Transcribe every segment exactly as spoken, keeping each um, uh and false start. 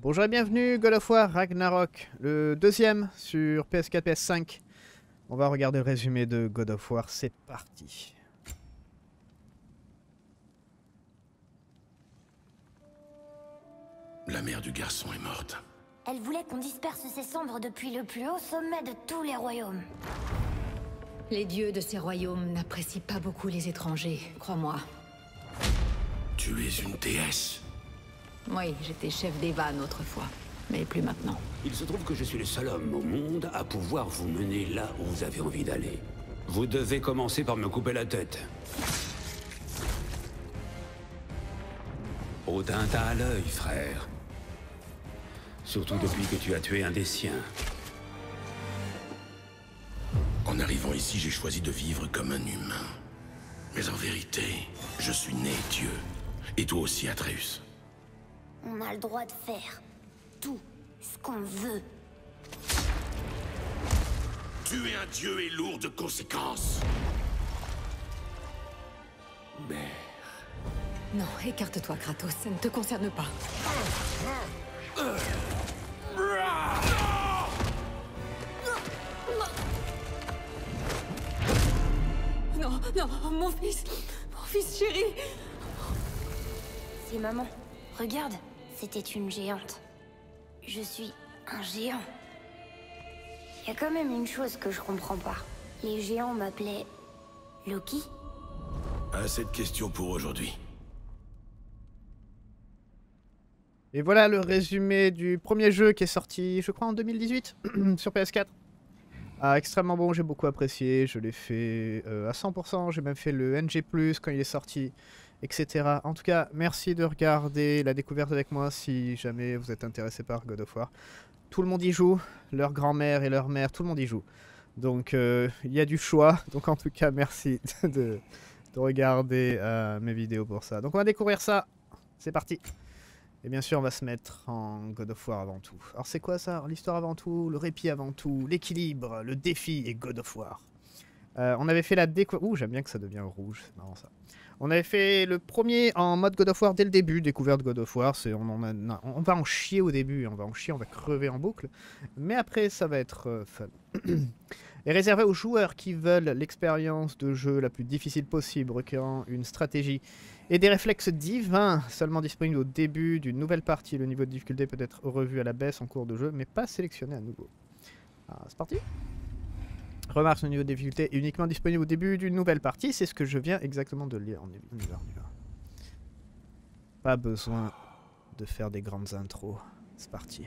Bonjour et bienvenue, God of War Ragnarök, le deuxième sur P S quatre, P S cinq. On va regarder le résumé de God of War, c'est parti. La mère du garçon est morte. Elle voulait qu'on disperse ses cendres depuis le plus haut sommet de tous les royaumes. Les dieux de ces royaumes n'apprécient pas beaucoup les étrangers, crois-moi. Tu es une déesse. Oui, j'étais chef des vannes autrefois, mais plus maintenant. Il se trouve que je suis le seul homme au monde à pouvoir vous mener là où vous avez envie d'aller. Vous devez commencer par me couper la tête. Odin t'a à l'œil, frère. Surtout depuis que tu as tué un des siens. En arrivant ici, j'ai choisi de vivre comme un humain. Mais en vérité, je suis né Dieu. Et toi aussi, Atreus. On a le droit de faire tout ce qu'on veut. Tuer un dieu est lourd de conséquences. Merde. Non, écarte-toi, Kratos, ça ne te concerne pas. Non, non, mon fils, mon fils chéri. C'est maman. Regarde, c'était une géante. Je suis un géant. Il y a quand même une chose que je comprends pas. Les géants m'appelaient... Loki? Assez de questions pour aujourd'hui. Et voilà le résumé du premier jeu qui est sorti, je crois, en deux mille dix-huit, sur P S quatre. Ah, extrêmement bon, j'ai beaucoup apprécié, je l'ai fait euh, à cent pour cent, j'ai même fait le N G plus, quand il est sorti... et cetera. En tout cas, merci de regarder la découverte avec moi si jamais vous êtes intéressé par God of War. Tout le monde y joue, leur grand-mère et leur mère, tout le monde y joue. Donc euh, il y a du choix, donc en tout cas merci de, de regarder euh, mes vidéos pour ça. Donc on va découvrir ça, c'est parti. Et bien sûr on va se mettre en God of War avant tout. Alors c'est quoi ça? L'histoire avant tout, le répit avant tout, l'équilibre, le défi et God of War. Euh, on avait fait la découverte... Ouh, j'aime bien que ça devient rouge, c'est marrant ça. On avait fait le premier en mode God of War dès le début, découverte God of War, on, en a, on va en chier au début, on va en chier, on va crever en boucle, mais après ça va être euh, fun. Et réservé aux joueurs qui veulent l'expérience de jeu la plus difficile possible, requérant une stratégie et des réflexes divins, seulement disponible au début d'une nouvelle partie. Le niveau de difficulté peut être revu à la baisse en cours de jeu, mais pas sélectionné à nouveau. Ah, c'est parti! Remarque, ce niveau de difficulté est uniquement disponible au début d'une nouvelle partie. C'est ce que je viens exactement de lire. On y va, on y va. Pas besoin de faire des grandes intros. C'est parti.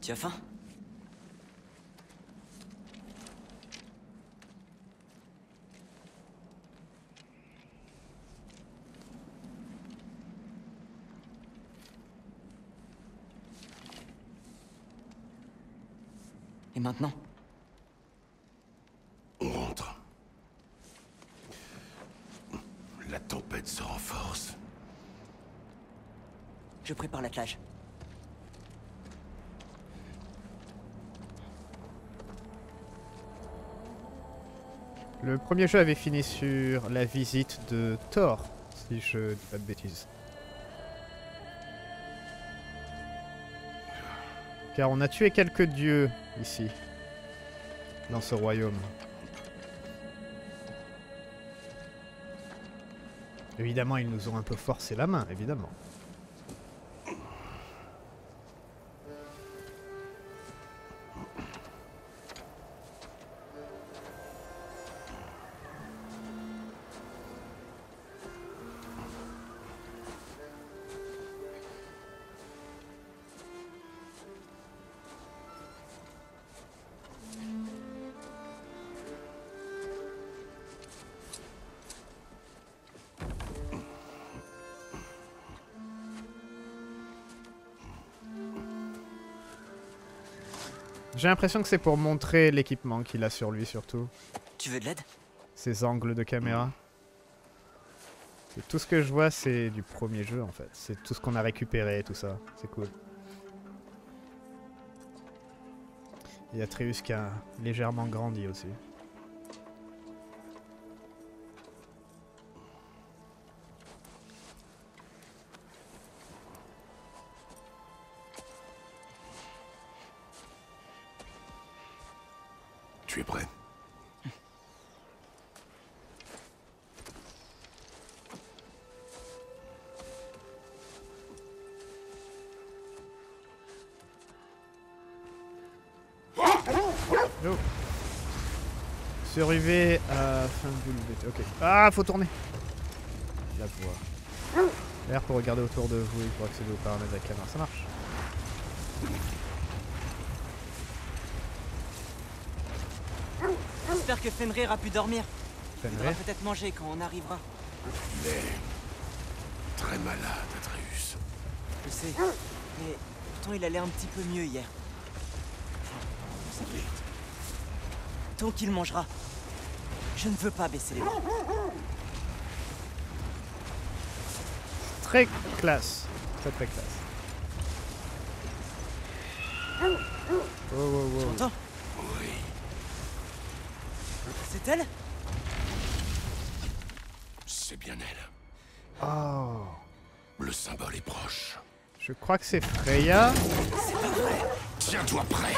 Tu as faim? Et maintenant? On rentre. La tempête se renforce. Je prépare l'attelage. Le premier jeu avait fini sur la visite de Thor, si je dis pas de bêtises. Car on a tué quelques dieux ici, dans ce royaume. Évidemment, ils nous ont un peu forcé la main, évidemment. J'ai l'impression que c'est pour montrer l'équipement qu'il a sur lui surtout. Tu veux de l'aide? Ses angles de caméra. Et tout ce que je vois c'est du premier jeu en fait. C'est tout ce qu'on a récupéré et tout ça. C'est cool. Il y a Atreus qui a légèrement grandi aussi. Survivez à Fimbulvetr. Ok. Ah, faut tourner. La voix. L'air pour regarder autour de vous et pour accéder aux paramètres de la caméra. Ça marche. J'espère que Fenrir a pu dormir. Fenrir. Il va peut-être manger quand on arrivera. Il est très malade, Atreus. Je sais. Mais pourtant, il allait un petit peu mieux hier. Enfin, tant qu'il mangera. Je ne veux pas baisser les bras. Très classe. Très très classe. Oh, oh, oh. Tu m'entends ? Oui. C'est elle ? C'est bien elle. Oh. Le symbole est proche. Je crois que c'est Freya. C'est pas vrai. Tiens-toi prêt.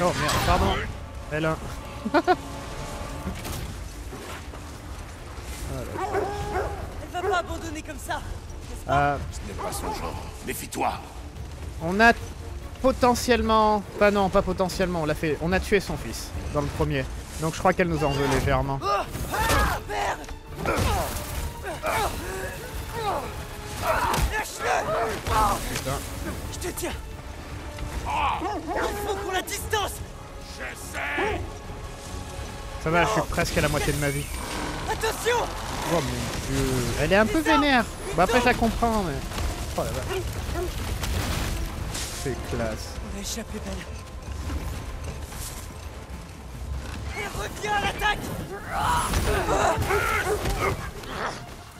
Oh merde, pardon. L un. Elle va pas abandonner comme ça. Euh, Ce n'est pas son genre. Méfie-toi. On a potentiellement, pas non, pas potentiellement. On l'a fait. On a tué son fils dans le premier. Donc je crois qu'elle nous en veut légèrement. Putain. Je te tiens. Il faut qu'on la distance. Je sais. Ça va, je suis presque à la moitié de ma vie. Attention. Oh mon dieu. Elle est un peu vénère. Bah après je la comprends mais. Oh là là. C'est classe. On a échappé d'elle. Et reviens à l'attaque.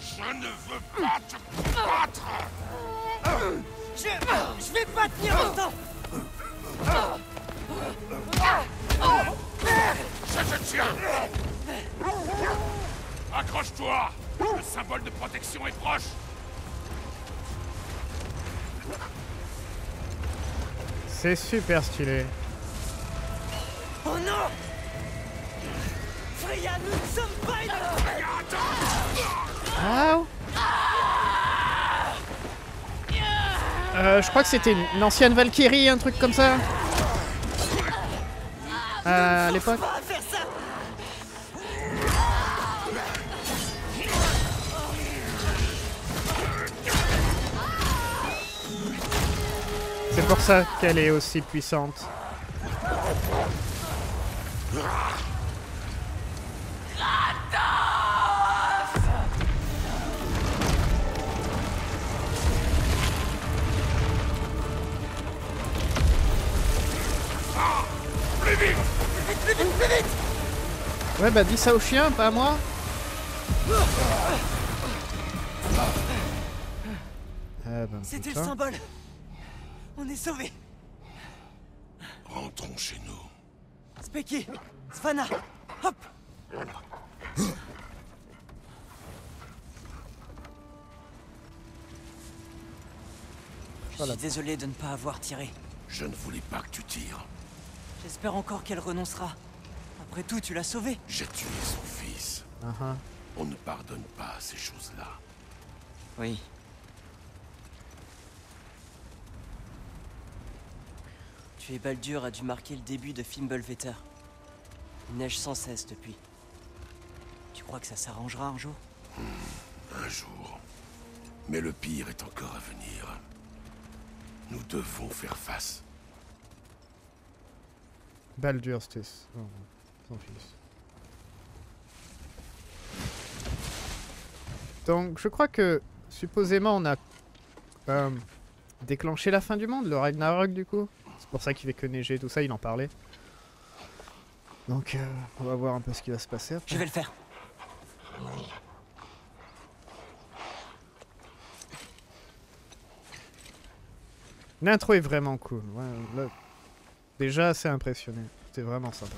Je ne veux pas te battre. Je... Je vais pas tenir longtemps. Je te tiens. Accroche-toi. Le symbole de protection est proche. C'est super stylé. Oh non! Freya, nous ne sommes pas une... Freya, attends! Wow. Euh, je crois que c'était une ancienne Valkyrie, un truc comme ça. Euh, à l'époque. C'est pour ça qu'elle est aussi puissante. Ouais bah dis ça au chien, pas à moi. Ah Ah ben, c'était le symbole. On est sauvés. Rentrons chez nous. Speki, Svana, hop. Je suis désolé de ne pas avoir tiré. Je ne voulais pas que tu tires. J'espère encore qu'elle renoncera. Après tout, tu l'as sauvée. J'ai tué son fils. Uh-huh. On ne pardonne pas ces choses-là. Oui. Tuer Baldur a dû marquer le début de Fimbulvetr. Il neige sans cesse depuis. Tu crois que ça s'arrangera un jour? hmm, Un jour. Mais le pire est encore à venir. Nous devons faire face. Baldur, c'était oh, son fils. Donc, je crois que, supposément, on a euh, déclenché la fin du monde, le Ragnarök, du coup. C'est pour ça qu'il fait que neiger, tout ça, il en parlait. Donc, euh, on va voir un peu ce qui va se passer après. Je vais le faire. L'intro est vraiment cool. Ouais, là, déjà assez impressionné. C'était vraiment sympa.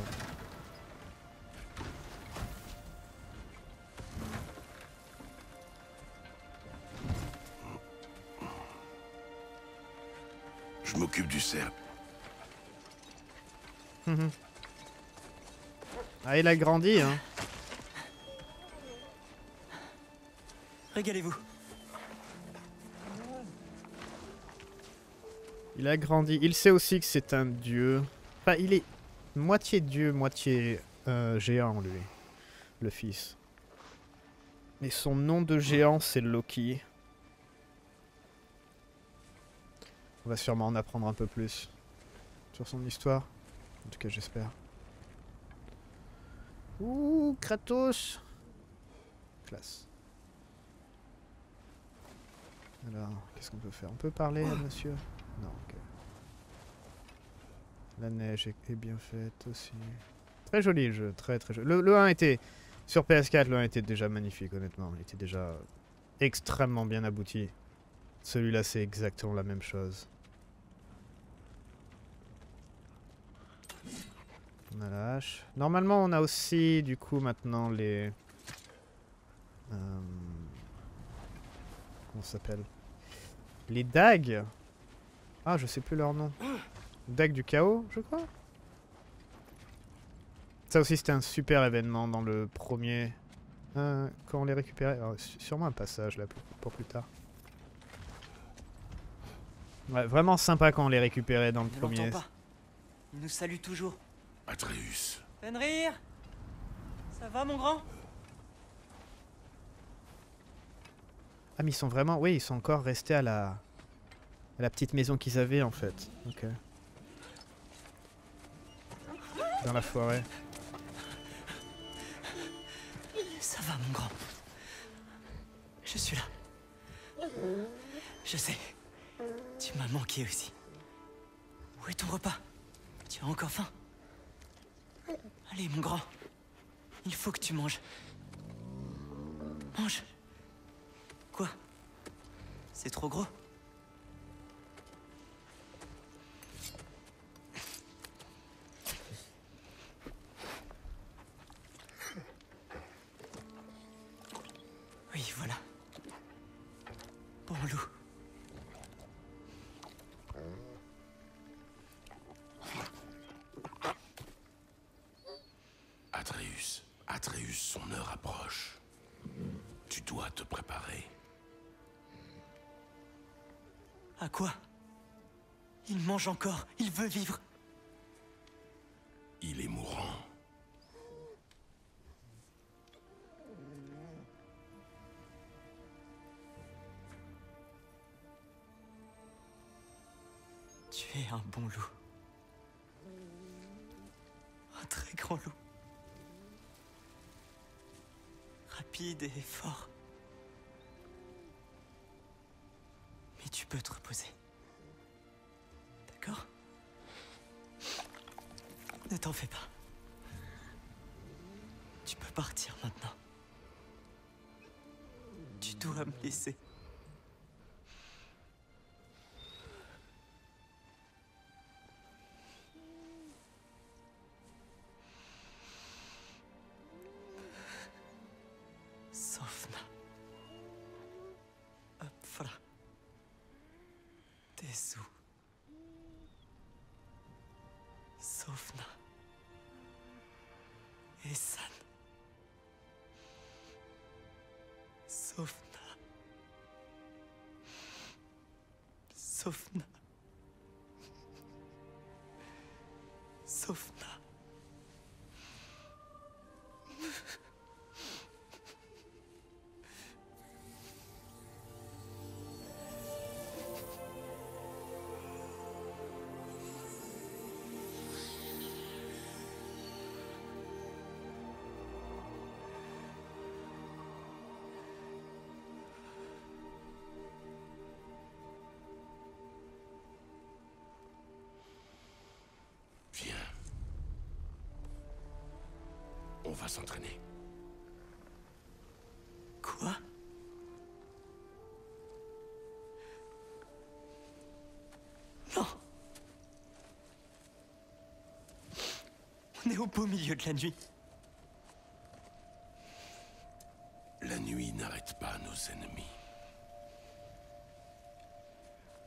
Je m'occupe du cerf. Mmh. Ah, il a grandi, hein. Régalez-vous. Il a grandi. Il sait aussi que c'est un dieu. Enfin, il est moitié dieu, moitié euh, géant, lui. Le fils. Et son nom de géant, c'est Loki. On va sûrement en apprendre un peu plus sur son histoire. En tout cas, j'espère. Ouh, Kratos. Classe. Alors, qu'est-ce qu'on peut faire? On peut parler, là, monsieur? Non, ok. La neige est bien faite aussi. Très joli jeu, très très joli. Le, le un était... Sur P S quatre, le un était déjà magnifique, honnêtement. Il était déjà extrêmement bien abouti. Celui-là, c'est exactement la même chose. On a la hache. Normalement, on a aussi, du coup, maintenant, les... Euh... Comment ça s'appelle? Les dagues. Ah, je sais plus leur nom. Dague du chaos, je crois. Ça aussi, c'était un super événement dans le premier... Euh, quand on les récupérait... Alors, sûrement un passage, là, pour plus tard. Ouais, vraiment sympa quand on les récupérait dans le ne premier. Pas. Il nous salue toujours. Atreus. Fenrir. Ça va, mon grand? Ah, mais ils sont vraiment... Oui, ils sont encore restés à la... La petite maison qu'ils avaient en fait. Ok. Dans la forêt. Ça va mon grand. Je suis là. Je sais. Tu m'as manqué aussi. Où est ton repas? Tu as encore faim? Allez mon grand. Il faut que tu manges. Mange. Quoi? C'est trop gros? Encore, il veut vivre. Il est mourant. Tu es un bon loup. Un très grand loup. Rapide et fort. Mais tu peux te reposer. Ne t'en fais pas. Tu peux partir maintenant. Tu dois me laisser. Jezu. Sofna. Esan. Sofna. Sofna. Sofna. On va s'entraîner. Quoi? Non. On est au beau milieu de la nuit. La nuit n'arrête pas nos ennemis.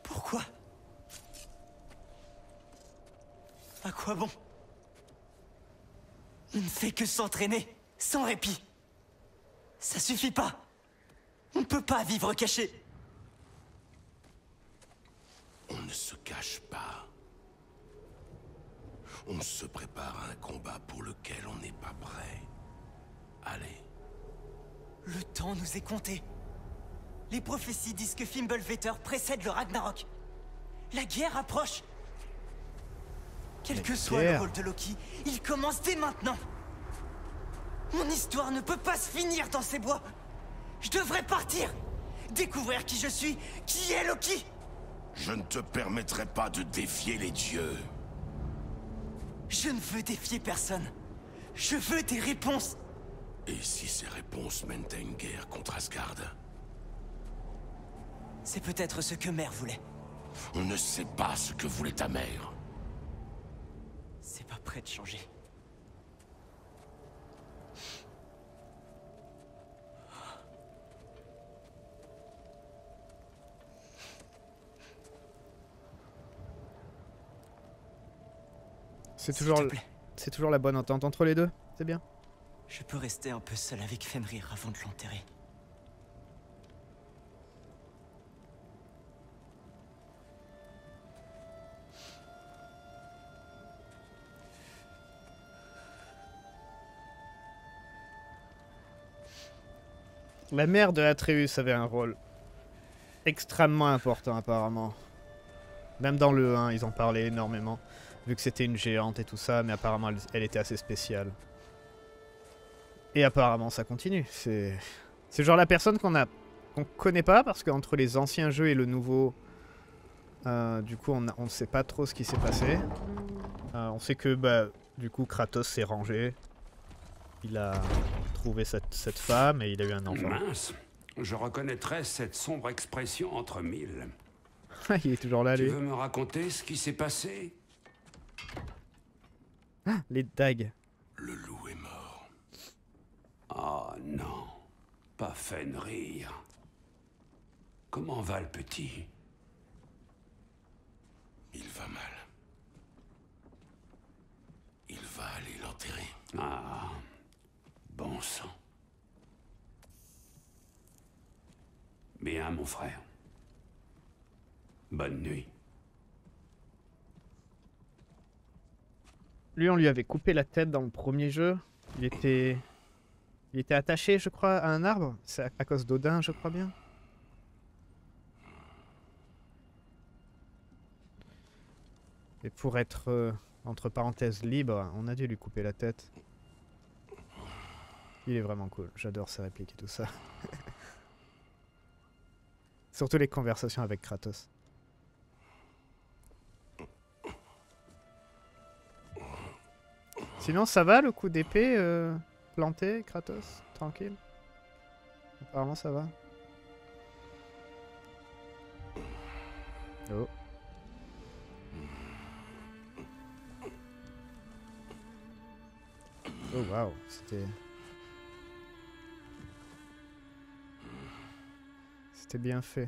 Pourquoi? À quoi bon? On ne fait que s'entraîner, sans répit. Ça suffit pas. On ne peut pas vivre caché. On ne se cache pas. On se prépare à un combat pour lequel on n'est pas prêt. Allez. Le temps nous est compté. Les prophéties disent que Fimbulvetr précède le Ragnarok. La guerre approche. Quel que soit le rôle de Loki, il commence dès maintenant. Mon histoire ne peut pas se finir dans ces bois. Je devrais partir, découvrir qui je suis, qui est Loki. Je ne te permettrai pas de défier les dieux. Je ne veux défier personne. Je veux des réponses. Et si ces réponses mènent à une guerre contre Asgard? C'est peut-être ce que mère voulait. On ne sait pas ce que voulait ta mère. C'est pas prêt de changer. C'est toujours, c'est toujours la bonne entente entre les deux, c'est bien. Je peux rester un peu seul avec Fenrir avant de l'enterrer. La mère de Atreus avait un rôle extrêmement important apparemment. Même dans le un, ils en parlaient énormément, vu que c'était une géante et tout ça, mais apparemment elle, elle était assez spéciale. Et apparemment ça continue. C'est genre la personne qu'on a qu'on connaît pas, parce qu'entre les anciens jeux et le nouveau, euh, du coup on ne sait pas trop ce qui s'est passé. Euh, on sait que bah du coup Kratos s'est rangé. Il a trouvé cette, cette femme et il a eu un enfant. Mince, je reconnaîtrais cette sombre expression entre mille. Il est toujours là, lui. Tu veux me raconter ce qui s'est passé? Ah, les dagues. Le loup est mort. Ah oh, non, pas Fenrir. Comment va le petit? Il va mal. Il va aller l'enterrer. Ah. Bon sang. Bien, mon frère. Bonne nuit. Lui, on lui avait coupé la tête dans le premier jeu. Il était... Il était attaché, je crois, à un arbre. C'est à cause d'Odin, je crois bien. Et pour être, euh, entre parenthèses, libre, on a dû lui couper la tête. Il est vraiment cool, j'adore ses répliques et tout ça. Surtout les conversations avec Kratos. Sinon ça va le coup d'épée euh, planté, Kratos? Tranquille? Apparemment ça va. Oh. Oh waouh, c'était... C'était bien fait.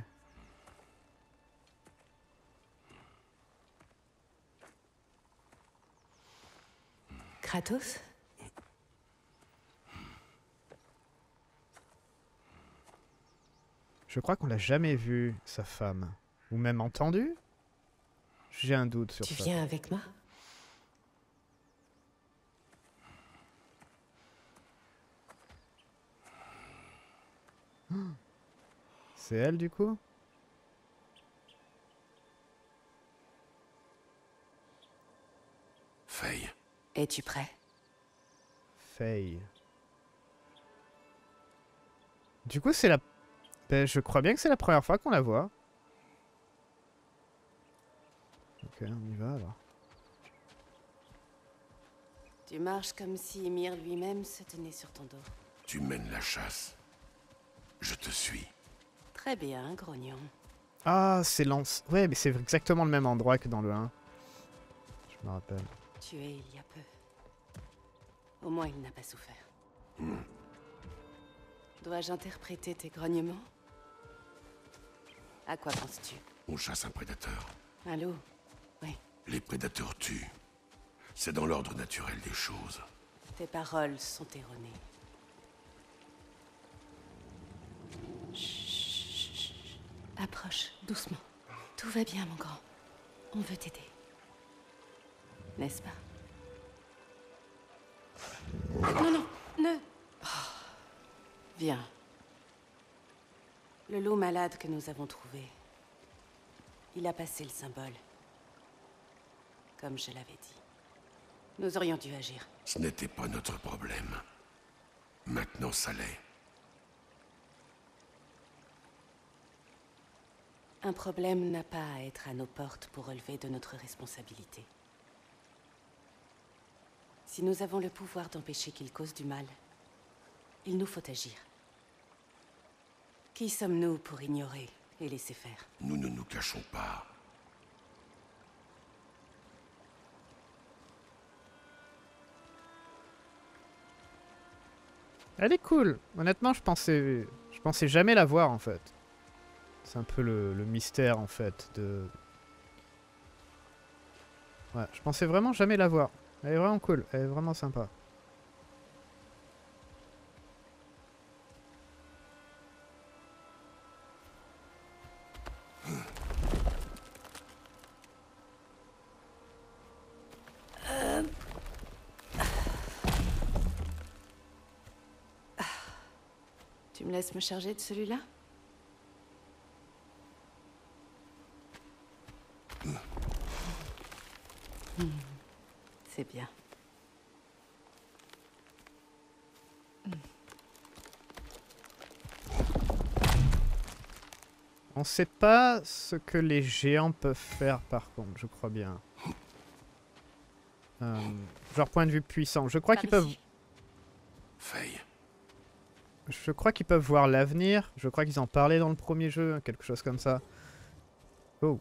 Kratos ? Je crois qu'on l'a jamais vu, sa femme. Ou même entendu ? J'ai un doute sur ça. Tu viens avec moi ? C'est elle, du coup ? Faye. Es-tu prêt ? Faye. Du coup, c'est la... Ben, je crois bien que c'est la première fois qu'on la voit. Ok, on y va alors. Tu marches comme si Mimir lui-même se tenait sur ton dos. Tu mènes la chasse. Je te suis. Très bien, grognon. Ah, c'est Lance. Ouais, mais c'est exactement le même endroit que dans le un. Je me rappelle. Tu es il y a peu. Au moins, il n'a pas souffert. Mmh. Dois-je interpréter tes grognements ? À quoi penses-tu ? On chasse un prédateur. Un loup ? Oui. Les prédateurs tuent. C'est dans l'ordre naturel des choses. Tes paroles sont erronées. Approche, doucement. Tout va bien, mon grand. On veut t'aider. N'est-ce pas ? Non, non, ne... Oh. Viens. Le loup malade que nous avons trouvé, il a passé le symbole. Comme je l'avais dit. Nous aurions dû agir. Ce n'était pas notre problème. Maintenant, ça l'est. Un problème n'a pas à être à nos portes pour relever de notre responsabilité. Si nous avons le pouvoir d'empêcher qu'il cause du mal, il nous faut agir. Qui sommes-nous pour ignorer et laisser faire? Nous ne nous cachons pas. Elle est cool. Honnêtement, je pensais, je pensais jamais la voir en fait. C'est un peu le, le mystère, en fait, de... Ouais, je pensais vraiment jamais la voir. Elle est vraiment cool, elle est vraiment sympa. Tu me laisses me charger de celui-là ? C'est bien. On sait pas ce que les géants peuvent faire par contre, je crois bien. Euh, genre point de vue puissant. Je crois qu'ils peuvent... Faye. Je crois qu'ils peuvent voir l'avenir. Je crois qu'ils en parlaient dans le premier jeu, quelque chose comme ça. Oh.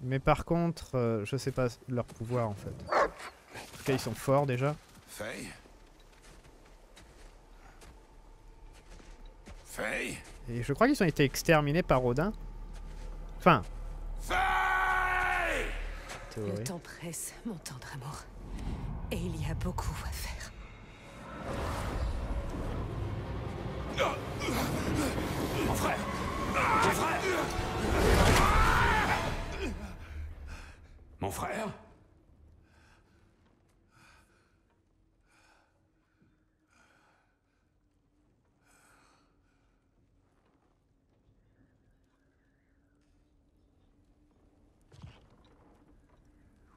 Mais par contre, euh, je sais pas leur pouvoir en fait. En tout cas, ils sont forts déjà. Faye. Faye. Et je crois qu'ils ont été exterminés par Odin. Enfin. Faye. Le temps presse, mon tendre amour. Et il y a beaucoup à faire. Mon frère. Mon frère. Mon frère?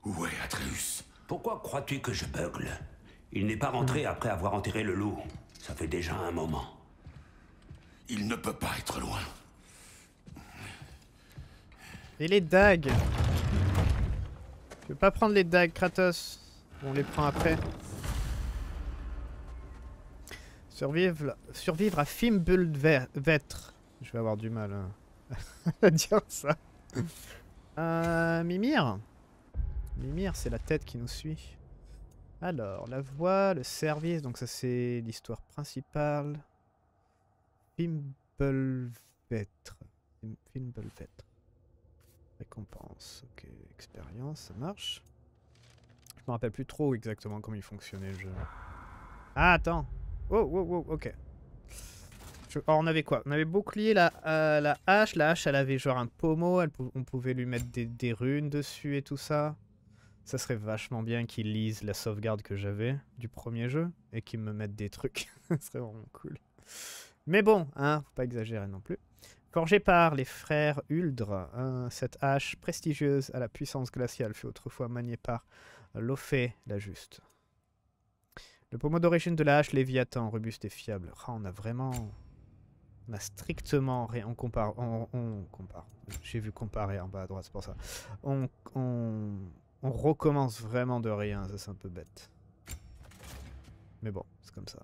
Où est Atreus? Pourquoi crois-tu que je beugle? Il n'est pas rentré après avoir enterré le loup. Ça fait déjà un moment. Il ne peut pas être loin. Et les dagues? Je peux pas prendre les dagues, Kratos. On les prend après. Survivre, survivre à Fimbulvetr. Je vais avoir du mal à, à dire ça. Euh, Mimir. Mimir, c'est la tête qui nous suit. Alors, la voix, le service. Donc ça, c'est l'histoire principale. Fimbulvetr. Fimbulvetr. Récompense, ok, expérience, ça marche. Je me rappelle plus trop exactement comment il fonctionnait le jeu. Ah, attends. Oh, oh, oh, ok. Je... Alors, on avait quoi? On avait bouclier, la, euh, la hache. La hache, elle avait genre un pommeau. Elle, on pouvait lui mettre des, des runes dessus et tout ça. Ça serait vachement bien qu'ils lisent la sauvegarde que j'avais du premier jeu et qu'ils me mettent des trucs. Ça serait vraiment cool. Mais bon, hein, faut pas exagérer non plus. Forgé par les frères Uldre, hein, cette hache prestigieuse à la puissance glaciale fut autrefois maniée par Lofé, la Juste. Le pommeau d'origine de la hache, Léviathan, robuste et fiable. Oh, on a vraiment... On a strictement rien. On compare... On, on compare. J'ai vu comparer en bas à droite, c'est pour ça. On... on... On recommence vraiment de rien, ça c'est un peu bête. Mais bon, c'est comme ça.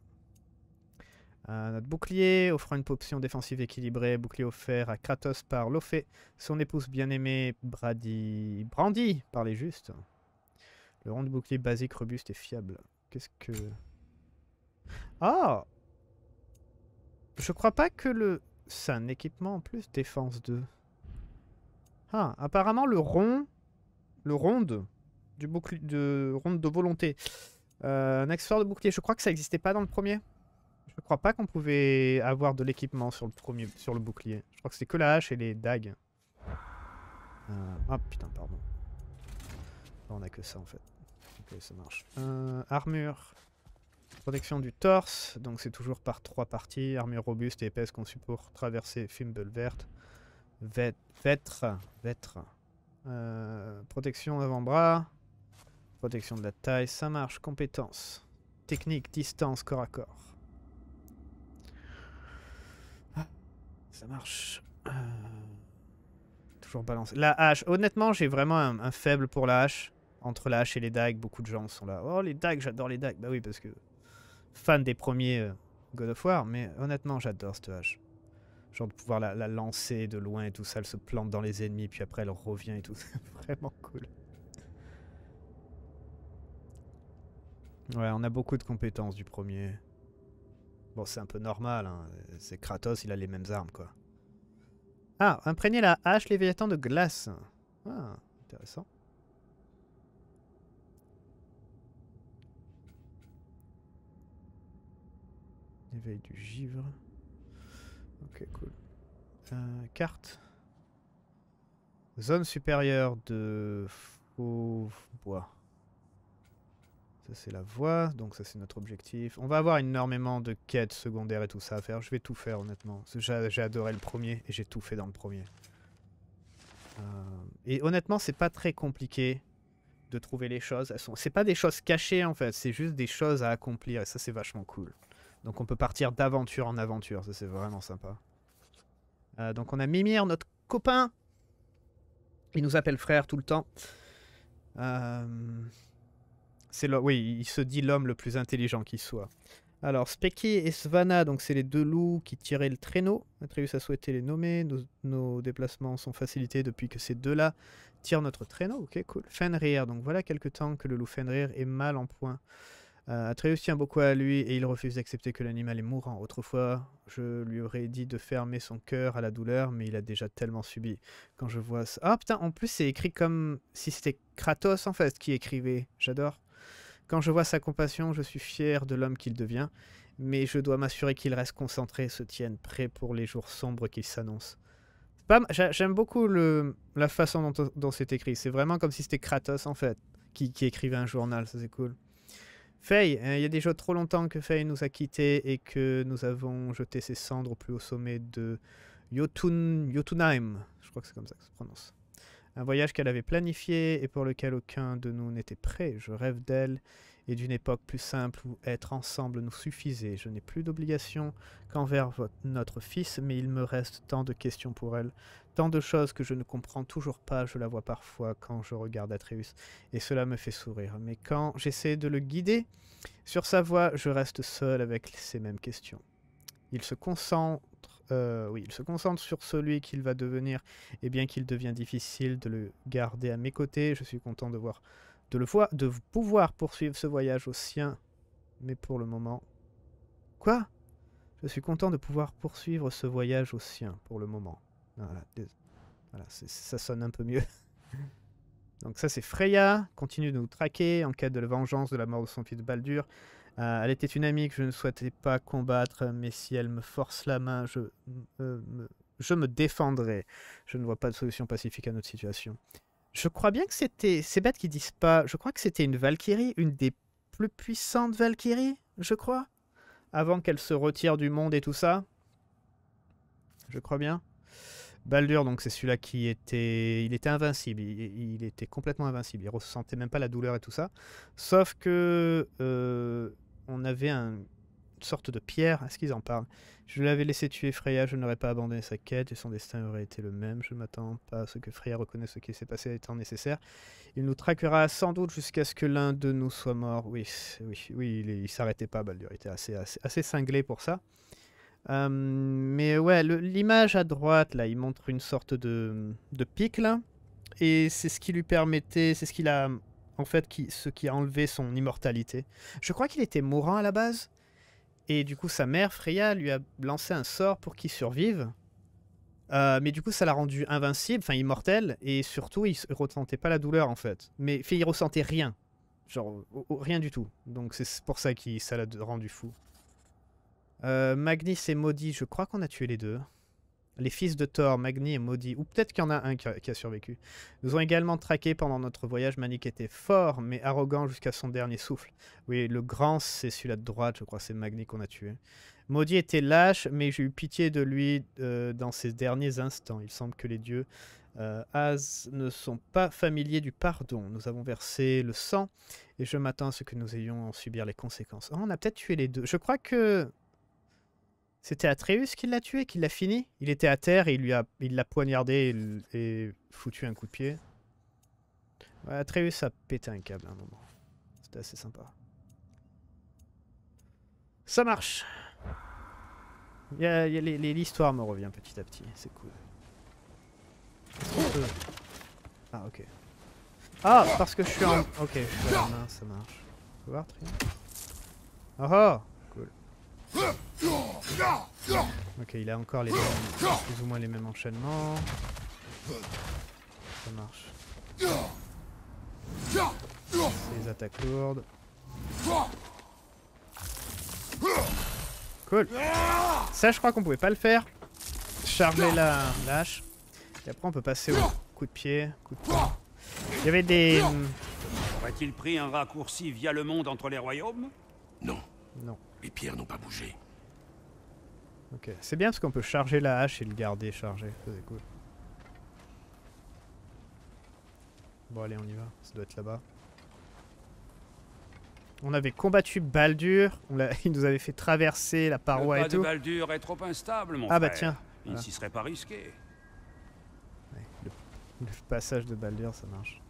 Euh, notre bouclier offrant une option défensive équilibrée. Bouclier offert à Kratos par Lofé, son épouse bien-aimée Brady... Brandy par les Justes. Le rond de bouclier basique, robuste et fiable. Qu'est-ce que... Ah, je crois pas que le... C'est un équipement en plus, défense deux. Ah, apparemment le rond... Le ronde du bouclier de ronde de volonté, euh, un accessoire de bouclier. Je crois que ça n'existait pas dans le premier. Je crois pas qu'on pouvait avoir de l'équipement sur le premier, sur le bouclier. Je crois que c'était que la hache et les dagues. Euh, oh putain, pardon. On a que ça en fait. Ok, ça marche. Euh, armure, protection du torse. Donc c'est toujours par trois parties. Armure robuste et épaisse conçue pour traverser Fimbulvetr. Vêtre, vêtre. Euh, protection avant-bras, protection de la taille, ça marche, compétence, technique, distance, corps à corps. Ah, ça marche. Euh, toujours balance. La hache, honnêtement j'ai vraiment un, un faible pour la hache, entre la hache et les dagues, beaucoup de gens sont là. Oh les dagues, j'adore les dagues, bah oui parce que fan des premiers euh, God of War, mais honnêtement j'adore cette hache. Genre de pouvoir la, la lancer de loin et tout ça, elle se plante dans les ennemis, puis après elle revient et tout, c'est vraiment cool. Ouais, on a beaucoup de compétences du premier. Bon, c'est un peu normal, hein. C'est Kratos, il a les mêmes armes, quoi. Ah, imprégner la hache Léviathan de glace. Ah, intéressant. Éveil du givre. Ok, cool. Euh, carte. Zone supérieure de faux bois. Ça c'est la voie, donc ça c'est notre objectif. On va avoir énormément de quêtes secondaires et tout ça à faire. Je vais tout faire honnêtement. J'ai adoré le premier et j'ai tout fait dans le premier. Euh, et honnêtement c'est pas très compliqué de trouver les choses. Elles sont... C'est pas des choses cachées en fait, c'est juste des choses à accomplir et ça c'est vachement cool. Donc on peut partir d'aventure en aventure, ça c'est vraiment sympa. Euh, donc on a Mimir, notre copain. Il nous appelle frère tout le temps. Euh... C'est le... Oui, il se dit l'homme le plus intelligent qui soit. Alors Speki et Svana, donc c'est les deux loups qui tiraient le traîneau. Atreus a souhaité les nommer. Nos, nos déplacements sont facilités depuis que ces deux-là tirent notre traîneau. Ok, cool. Fenrir, donc voilà quelques temps que le loup Fenrir est mal en point. Uh, Atreus tient beaucoup à lui et il refuse d'accepter que l'animal est mourant. Autrefois, je lui aurais dit de fermer son cœur à la douleur, mais il a déjà tellement subi. Quand je vois ça... Ah putain, en plus c'est écrit comme si c'était Kratos en fait qui écrivait. J'adore. Quand je vois sa compassion, je suis fier de l'homme qu'il devient, mais je dois m'assurer qu'il reste concentré et se tienne prêt pour les jours sombres qui s'annoncent. Pas... J'aime beaucoup le... la façon dont, dont c'est écrit. C'est vraiment comme si c'était Kratos en fait qui, qui écrivait un journal, ça c'est cool. Faye, il y a déjà trop longtemps que Faye nous a quittés et que nous avons jeté ses cendres au plus haut sommet de Jotun, Jotunheim. Je crois que c'est comme ça que ça se prononce. Un voyage qu'elle avait planifié et pour lequel aucun de nous n'était prêt. Je rêve d'elle et d'une époque plus simple où être ensemble nous suffisait. Je n'ai plus d'obligation qu'envers notre fils, mais il me reste tant de questions pour elle. Tant de choses que je ne comprends toujours pas, je la vois parfois quand je regarde Atreus, et cela me fait sourire. Mais quand j'essaie de le guider sur sa voie, je reste seul avec ces mêmes questions. Il se concentre, euh, oui, il se concentre sur celui qu'il va devenir, et bien qu'il devient difficile de le garder à mes côtés, je suis content de voir, de le voir, de pouvoir poursuivre ce voyage au sien. Mais pour le moment, quoi ? Je suis content de pouvoir poursuivre ce voyage au sien pour le moment. Voilà, voilà ça sonne un peu mieux. Donc ça c'est Freya, continue de nous traquer en quête de la vengeance de la mort de son fils Baldur. Euh, elle était une amie que je ne souhaitais pas combattre, mais si elle me force la main, je, euh, me, je me défendrai. Je ne vois pas de solution pacifique à notre situation. Je crois bien que c'était... C'est bête qu'ils disent pas... Je crois que c'était une Valkyrie, une des plus puissantes Valkyries, je crois. Avant qu'elle se retire du monde et tout ça. Je crois bien. Baldur, donc c'est celui-là qui était... Il était invincible, il, il était complètement invincible, il ne ressentait même pas la douleur et tout ça. Sauf que... Euh, on avait un, une sorte de pierre, est-ce qu'ils en parlent? Je l'avais laissé tuer Freya, je n'aurais pas abandonné sa quête et son destin aurait été le même. Je ne m'attends pas à ce que Freya reconnaisse ce qui s'est passé étant nécessaire. Il nous traquera sans doute jusqu'à ce que l'un de nous soit mort. Oui, oui, oui, il ne s'arrêtait pas, Baldur, il était assez, assez, assez cinglé pour ça. Euh, mais ouais, l'image à droite, là, il montre une sorte de, de pic, là, et c'est ce qui lui permettait, c'est ce qu'il a, en fait, qui, ce qui a enlevé son immortalité. Je crois qu'il était mourant à la base, et du coup, sa mère, Freya, lui a lancé un sort pour qu'il survive, euh, mais du coup, ça l'a rendu invincible, enfin, immortel, et surtout, il ne ressentait pas la douleur, en fait, mais il ressentait rien, genre, rien du tout, donc c'est pour ça que ça l'a rendu fou. Euh, Magni et Modi, je crois qu'on a tué les deux. Les fils de Thor, Magni et Modi, ou peut-être qu'il y en a un qui a, qui a survécu. Nous ont également traqué pendant notre voyage. Manik était fort, mais arrogant jusqu'à son dernier souffle. Oui, le grand, c'est celui-là de droite, je crois, c'est Magni qu'on a tué. Modi était lâche, mais j'ai eu pitié de lui euh, dans ses derniers instants. Il semble que les dieux euh, As ne sont pas familiers du pardon. Nous avons versé le sang, et je m'attends à ce que nous ayons à en subir les conséquences. Oh, on a peut-être tué les deux. Je crois que... C'était Atreus qui l'a tué, qui l'a fini. Il était à terre et il lui a, il l'a poignardé et, et foutu un coup de pied. Ouais, Atreus a pété un câble à un moment. C'était assez sympa. Ça marche. Il y a, il y a l'histoire me revient petit à petit, c'est cool. Euh. Ah ok. Ah parce que je suis en... Ok, je suis à la main, ça marche. Faut voir, Trian. Oh oh. Ok, il a encore les mêmes, plus ou moins les mêmes enchaînements. Ça marche. Les attaques lourdes. Cool. Ça, je crois qu'on pouvait pas le faire. Charger la hache. Et après, on peut passer au coup de pied, coup de poing. Il y avait des... Aurait-il pris un raccourci via le monde entre les royaumes? Non. Non. Les pierres n'ont pas bougé. Ok, c'est bien parce qu'on peut charger la hache et le garder chargé, ça c'est cool. Bon allez on y va, ça doit être là-bas. On avait combattu Baldur, on il nous avait fait traverser la paroi et tout. Le pas de Baldur est trop instable mon frère. Ah bah tiens. Il ne s'y serait pas risqué. Ouais, le, le passage de Baldur ça marche.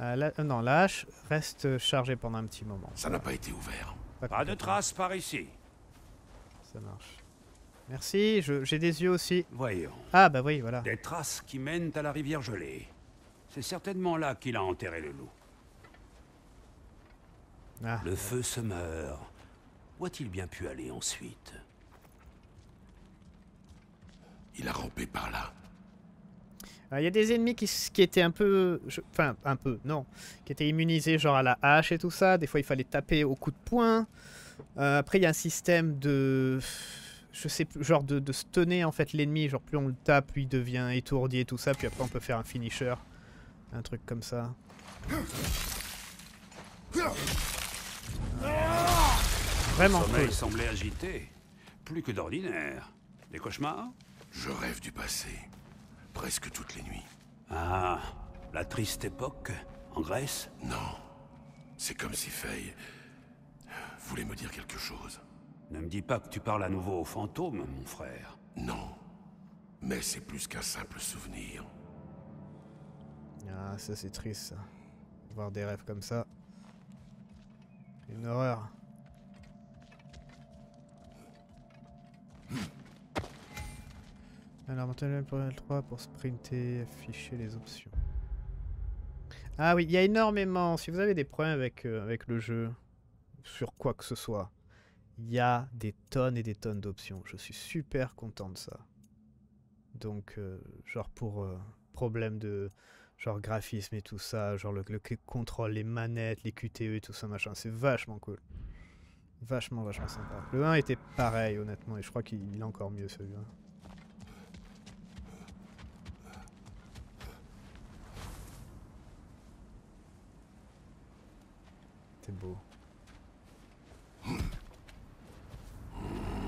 Euh, la, euh, non, la hache reste chargée pendant un petit moment. Ça n'a pas été ouvert. Pas, pas de traces par ici. Ça marche. Merci, j'ai des yeux aussi. Voyons. Ah bah oui, voilà. Des traces qui mènent à la rivière gelée. C'est certainement là qu'il a enterré le loup. Ah. Le feu se meurt. Où a-t-il bien pu aller ensuite? Il a rampé par là. Il y a des ennemis qui, qui étaient un peu... Je, enfin, un peu, non. Qui étaient immunisés genre à la hache et tout ça. Des fois, il fallait taper au coup de poing. Euh, après, il y a un système de... Je sais plus, genre de, de stunner en fait l'ennemi. Genre, plus on le tape, plus il devient étourdi et tout ça. Puis après, on peut faire un finisher. Un truc comme ça. Euh, vraiment cool. Il semblait agité. Plus que d'ordinaire. Des cauchemars? Je rêve du passé. Presque toutes les nuits. Ah, la triste époque, en Grèce? Non, c'est comme si Faye voulait me dire quelque chose. Ne me dis pas que tu parles à nouveau aux fantômes, mon frère. Non, mais c'est plus qu'un simple souvenir. Ah, ça c'est triste, ça. Voir des rêves comme ça. Une horreur. Alors maintenant pour L trois pour sprinter, afficher les options. Ah oui, il y a énormément, si vous avez des problèmes avec, euh, avec le jeu, sur quoi que ce soit, il y a des tonnes et des tonnes d'options. Je suis super content de ça. Donc, euh, genre pour euh, problème de genre graphisme et tout ça, genre le, le contrôle, les manettes, les Q T E et tout ça, machin, c'est vachement cool. Vachement, vachement sympa. Le un était pareil, honnêtement, et je crois qu'il est encore mieux celui-là. C'est beau.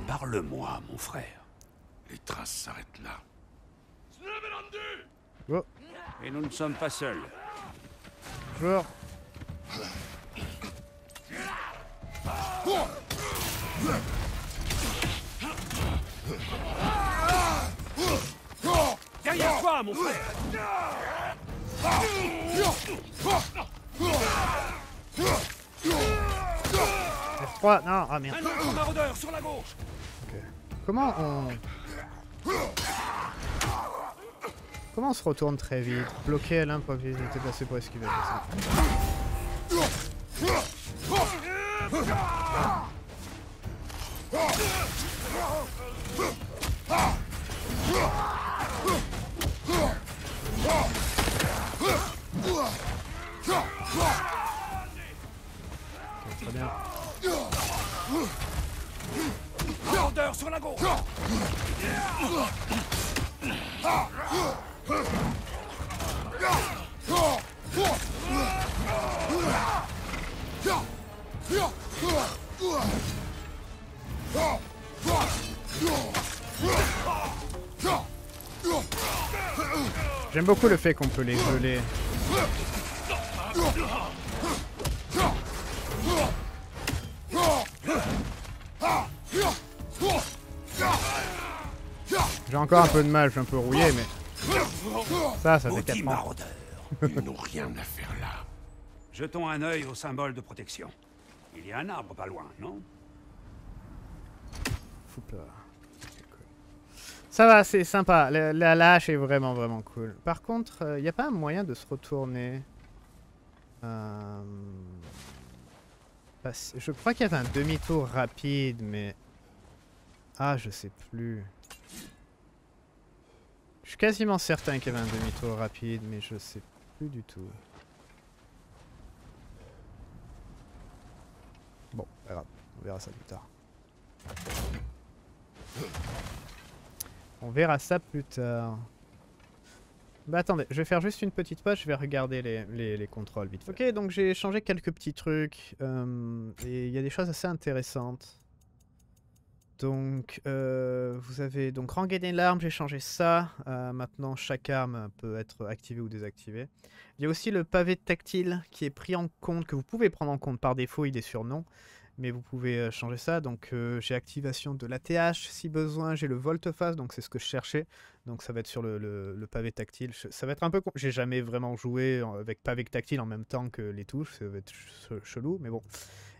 Parle-moi, mon frère. Les traces s'arrêtent là. Oh. Et nous ne sommes pas seuls. Bonjour. Derrière toi, mon frère. Quoi? Non, ah merde. Un autre maraudeur sur la gauche. Ok. Comment on... Comment on se retourne très vite? Bloqué à l'improviste, il était placé pour esquiver. Très bien. Maraudeur sur la gauche. J'aime beaucoup le fait qu'on peut les geler. J'ai encore un peu de mal, je suis un peu rouillé, mais ça, ça fait quatre mois. Ils n'ont rien à faire là. Jetons un œil au symbole de protection. Il y a un arbre pas loin, non? Fou peur. Ça va, c'est sympa. La, la lâche est vraiment, vraiment cool. Par contre, il euh, n'y a pas un moyen de se retourner. Euh... Je crois qu'il y avait un demi-tour rapide, mais... Ah, je sais plus. Je suis quasiment certain qu'il y avait un demi-tour rapide, mais je sais plus du tout. Bon, pas grave. On verra ça plus tard. On verra ça plus tard. Bah attendez, je vais faire juste une petite pause, je vais regarder les, les, les contrôles vite fait. Ok, donc j'ai changé quelques petits trucs, euh, et il y a des choses assez intéressantes. Donc, euh, vous avez donc rangé des larmes, j'ai changé ça. Euh, maintenant, chaque arme peut être activée ou désactivée. Il y a aussi le pavé tactile qui est pris en compte, que vous pouvez prendre en compte par défaut, il est sur non. Mais vous pouvez changer ça, donc euh, j'ai activation de l'A T H si besoin, j'ai le volte-face, donc c'est ce que je cherchais. Donc ça va être sur le, le, le pavé tactile, je, ça va être un peu... J'ai jamais vraiment joué avec pavé tactile en même temps que les touches, ça va être ch chelou, mais bon.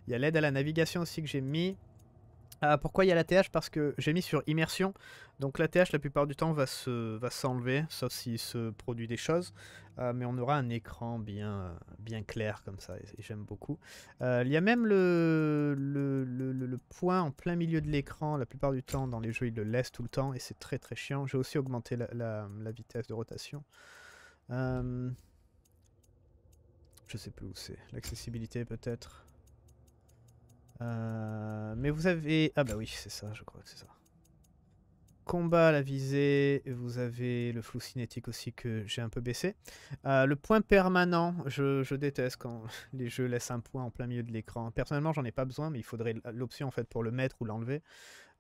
Il y a l'aide à la navigation aussi que j'ai mis. Ah, pourquoi il y a l'A T H? Parce que j'ai mis sur immersion, donc l'A T H la plupart du temps va se va s'enlever, sauf s'il se produit des choses, euh, mais on aura un écran bien, bien clair comme ça, et, et j'aime beaucoup. Euh, il y a même le, le, le, le point en plein milieu de l'écran, la plupart du temps dans les jeux ils le laissent tout le temps, et c'est très très chiant. J'ai aussi augmenté la, la, la vitesse de rotation. Euh, je sais plus où c'est, l'accessibilité peut-être. Euh, mais vous avez... Ah bah oui, c'est ça, je crois que c'est ça. Combat à la visée, vous avez le flou cinétique aussi que j'ai un peu baissé. Euh, le point permanent, je, je déteste quand les jeux laissent un point en plein milieu de l'écran. Personnellement, j'en ai pas besoin, mais il faudrait l'option en fait pour le mettre ou l'enlever.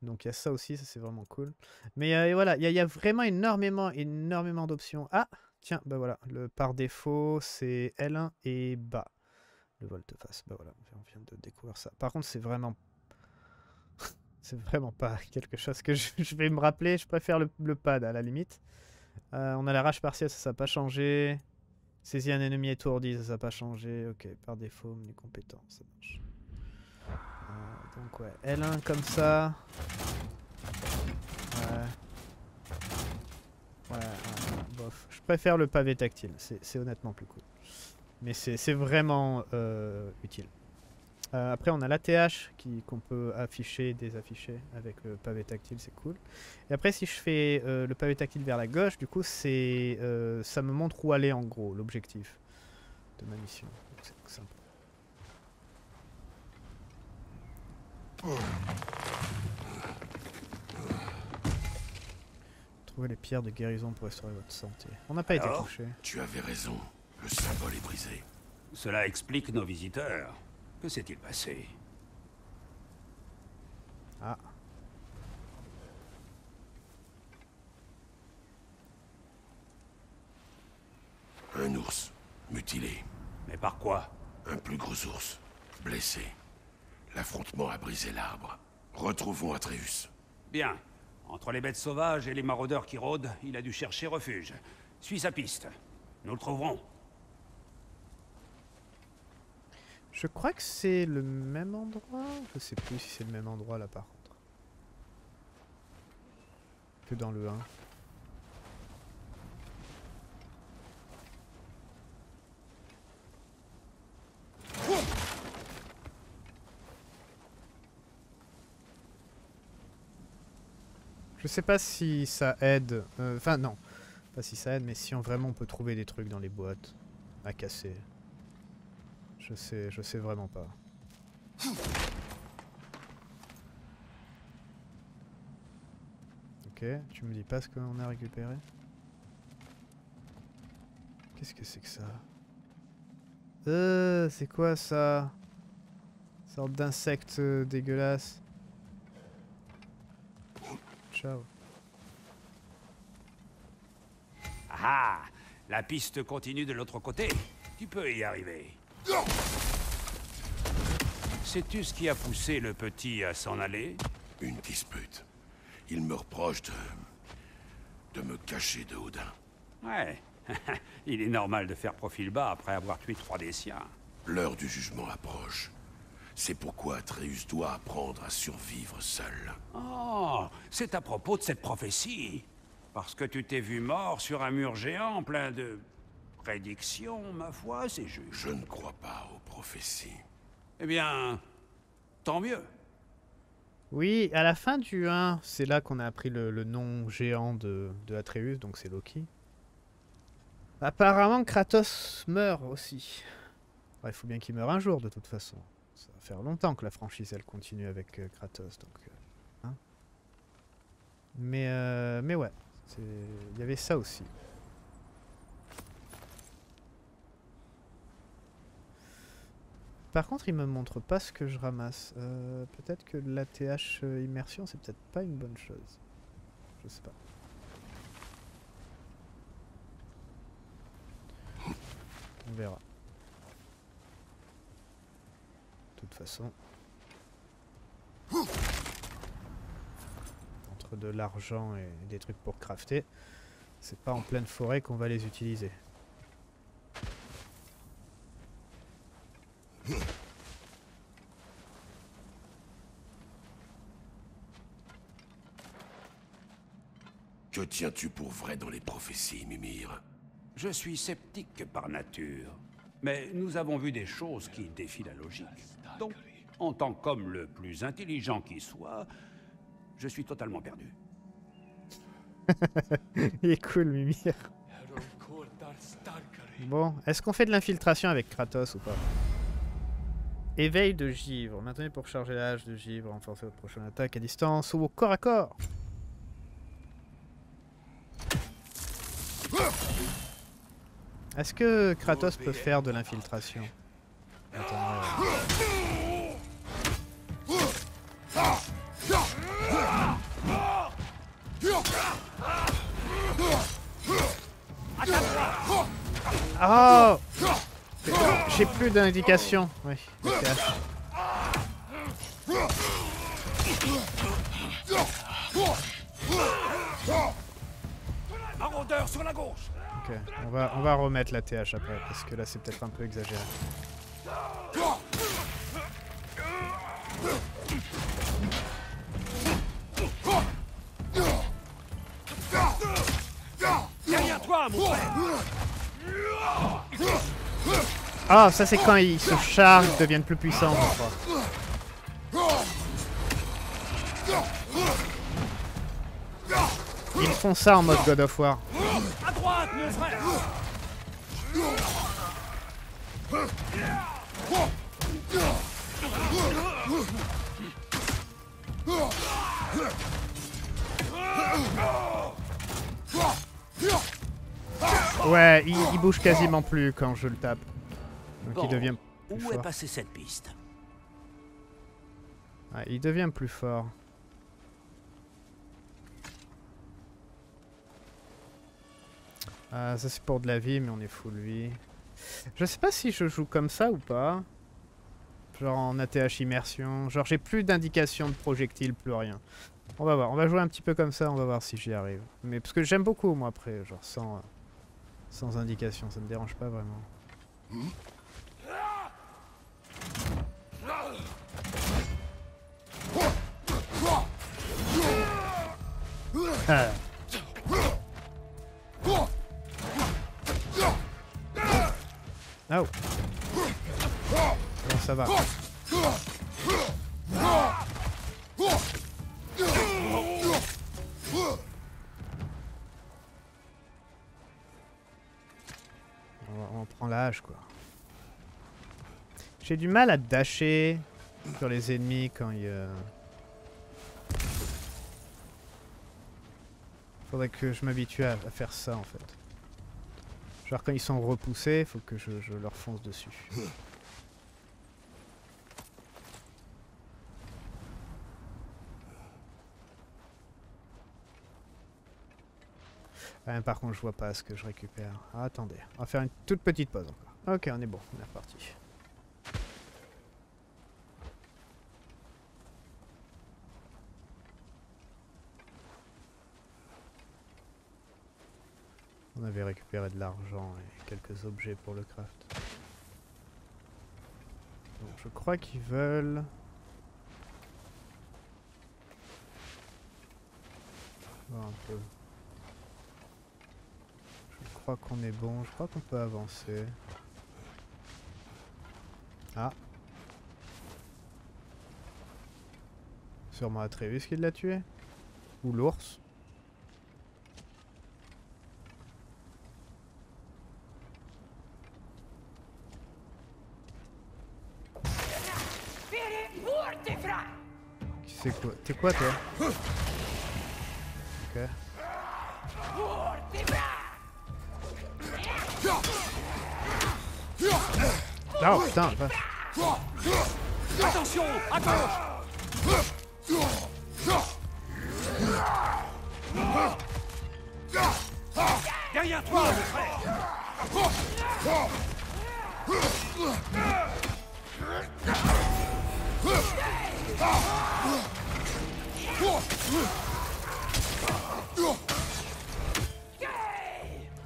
Donc il y a ça aussi, ça c'est vraiment cool. Mais euh, voilà, il y, y a vraiment énormément, énormément d'options. Ah, tiens, bah voilà, le par défaut, c'est L un et bas. Le volte-face, bah voilà, on vient de découvrir ça. Par contre, c'est vraiment... c'est vraiment pas quelque chose que je, je vais me rappeler. Je préfère le, le pad, à la limite. Euh, on a la rage partielle, ça, ça n'a pas changé. Saisir un ennemi étourdi, ça, ça n'a pas changé. Ok, par défaut, menu compétent, ça marche. Euh, donc ouais, L un comme ça. Ouais. Ouais, ouais, bof. Je préfère le pavé tactile, c'est honnêtement plus cool. Mais c'est vraiment euh, utile. Euh, après on a l'A T H qu'on peut afficher, désafficher avec le pavé tactile, c'est cool. Et après si je fais euh, le pavé tactile vers la gauche, du coup c'est euh, ça me montre où aller en gros, l'objectif de ma mission. C'est simple. Trouvez les pierres de guérison pour restaurer votre santé. On n'a pas Alors, été touché. Tu avais raison, le symbole est brisé. Cela explique nos visiteurs. Que s'est-il passé? Ah. Un ours, mutilé. Mais par quoi? Un plus gros ours, blessé. L'affrontement a brisé l'arbre. Retrouvons Atreus. Bien. Entre les bêtes sauvages et les maraudeurs qui rôdent, il a dû chercher refuge. Suis sa piste. Nous le trouverons. Je crois que c'est le même endroit. Je sais plus si c'est le même endroit là par contre. Que dans le un. Je sais pas si ça aide. Enfin euh, non. Pas si ça aide, mais si on vraiment on peut trouver des trucs dans les boîtes à casser. Je sais, je sais vraiment pas. Ok, tu me dis pas ce qu'on a récupéré? Qu'est-ce que c'est que ça? Euh, c'est quoi ça? Sorte d'insecte dégueulasse. Ciao. Ah, la piste continue de l'autre côté. Tu peux y arriver. Sais-tu ce qui a poussé le petit à s'en aller? Une dispute. Il me reproche de... de me cacher de Odin. Ouais. Il est normal de faire profil bas après avoir tué trois des siens. L'heure du jugement approche. C'est pourquoi Atreus doit apprendre à survivre seul. Oh, c'est à propos de cette prophétie. Parce que tu t'es vu mort sur un mur géant plein de... prédiction, ma foi, c'est juste. Je ne crois pas aux prophéties. Eh bien, tant mieux. Oui, à la fin du un, c'est là qu'on a appris le, le nom géant de, de Atreus, donc c'est Loki. Apparemment, Kratos meurt aussi. Ouais, il faut bien qu'il meure un jour, de toute façon. Ça va faire longtemps que la franchise, elle continue avec euh, Kratos, donc... Euh, hein. Mais, euh, mais ouais, il y avait ça aussi. Par contre, il me montre pas ce que je ramasse. Euh, peut-être que l'A T H immersion, c'est peut-être pas une bonne chose. Je sais pas. On verra. De toute façon. Entre de l'argent et des trucs pour crafter, c'est pas en pleine forêt qu'on va les utiliser. Que tiens-tu pour vrai dans les prophéties, Mimir? Je suis sceptique par nature, mais nous avons vu des choses qui défient la logique. Donc, en tant qu'homme le plus intelligent qui soit, je suis totalement perdu. Il est cool, Mimir. Bon, est-ce qu'on fait de l'infiltration avec Kratos ou pas? Éveil de givre. Maintenez pour charger l'âge de givre, renforcer votre prochaine attaque à distance ou au corps à corps. Est-ce que Kratos peut faire de l'infiltration? Attends. Oh! J'ai plus d'indications. Oui. Maraudeur sur la gauche. Ok, on va, on va remettre la T H après, parce que là c'est peut-être un peu exagéré. Derrière toi, mon frère. Ah, ça c'est quand ils se chargent, ils deviennent plus puissants, je crois. Ils font ça en mode God of War. À droite, mon frère. Ouais, il, il bouge quasiment plus quand je le tape. Donc bon, il devient plus fort. Où est passée cette piste? Ouais, il devient plus fort. Euh, ça c'est pour de la vie, mais on est full vie. Je sais pas si je joue comme ça ou pas. Genre en A T H immersion. Genre j'ai plus d'indication de projectile, plus rien. On va voir, on va jouer un petit peu comme ça, on va voir si j'y arrive. Mais parce que j'aime beaucoup moi après, genre sans, euh, sans indication, ça me dérange pas vraiment. Mmh. Ah. Oh. Bon, ça va. On, on prend la hache, quoi. J'ai du mal à dasher sur les ennemis quand il... Euh... Faudrait que je m'habitue à, à faire ça, en fait. Alors quand ils sont repoussés, il faut que je, je leur fonce dessus. Ah, par contre, je vois pas ce que je récupère. Ah, attendez, on va faire une toute petite pause encore. Ok, on est bon, on est reparti. On avait récupéré de l'argent et quelques objets pour le craft. Bon, je crois qu'ils veulent... Voir un peu. Je crois qu'on est bon, je crois qu'on peut avancer. Ah. Sûrement Atreus qui l'a tué. Ou l'ours. T'es quoi, t'es quoi toi? Ok. Oh putain, va. Attention, à gauche. Derrière toi, mon frère.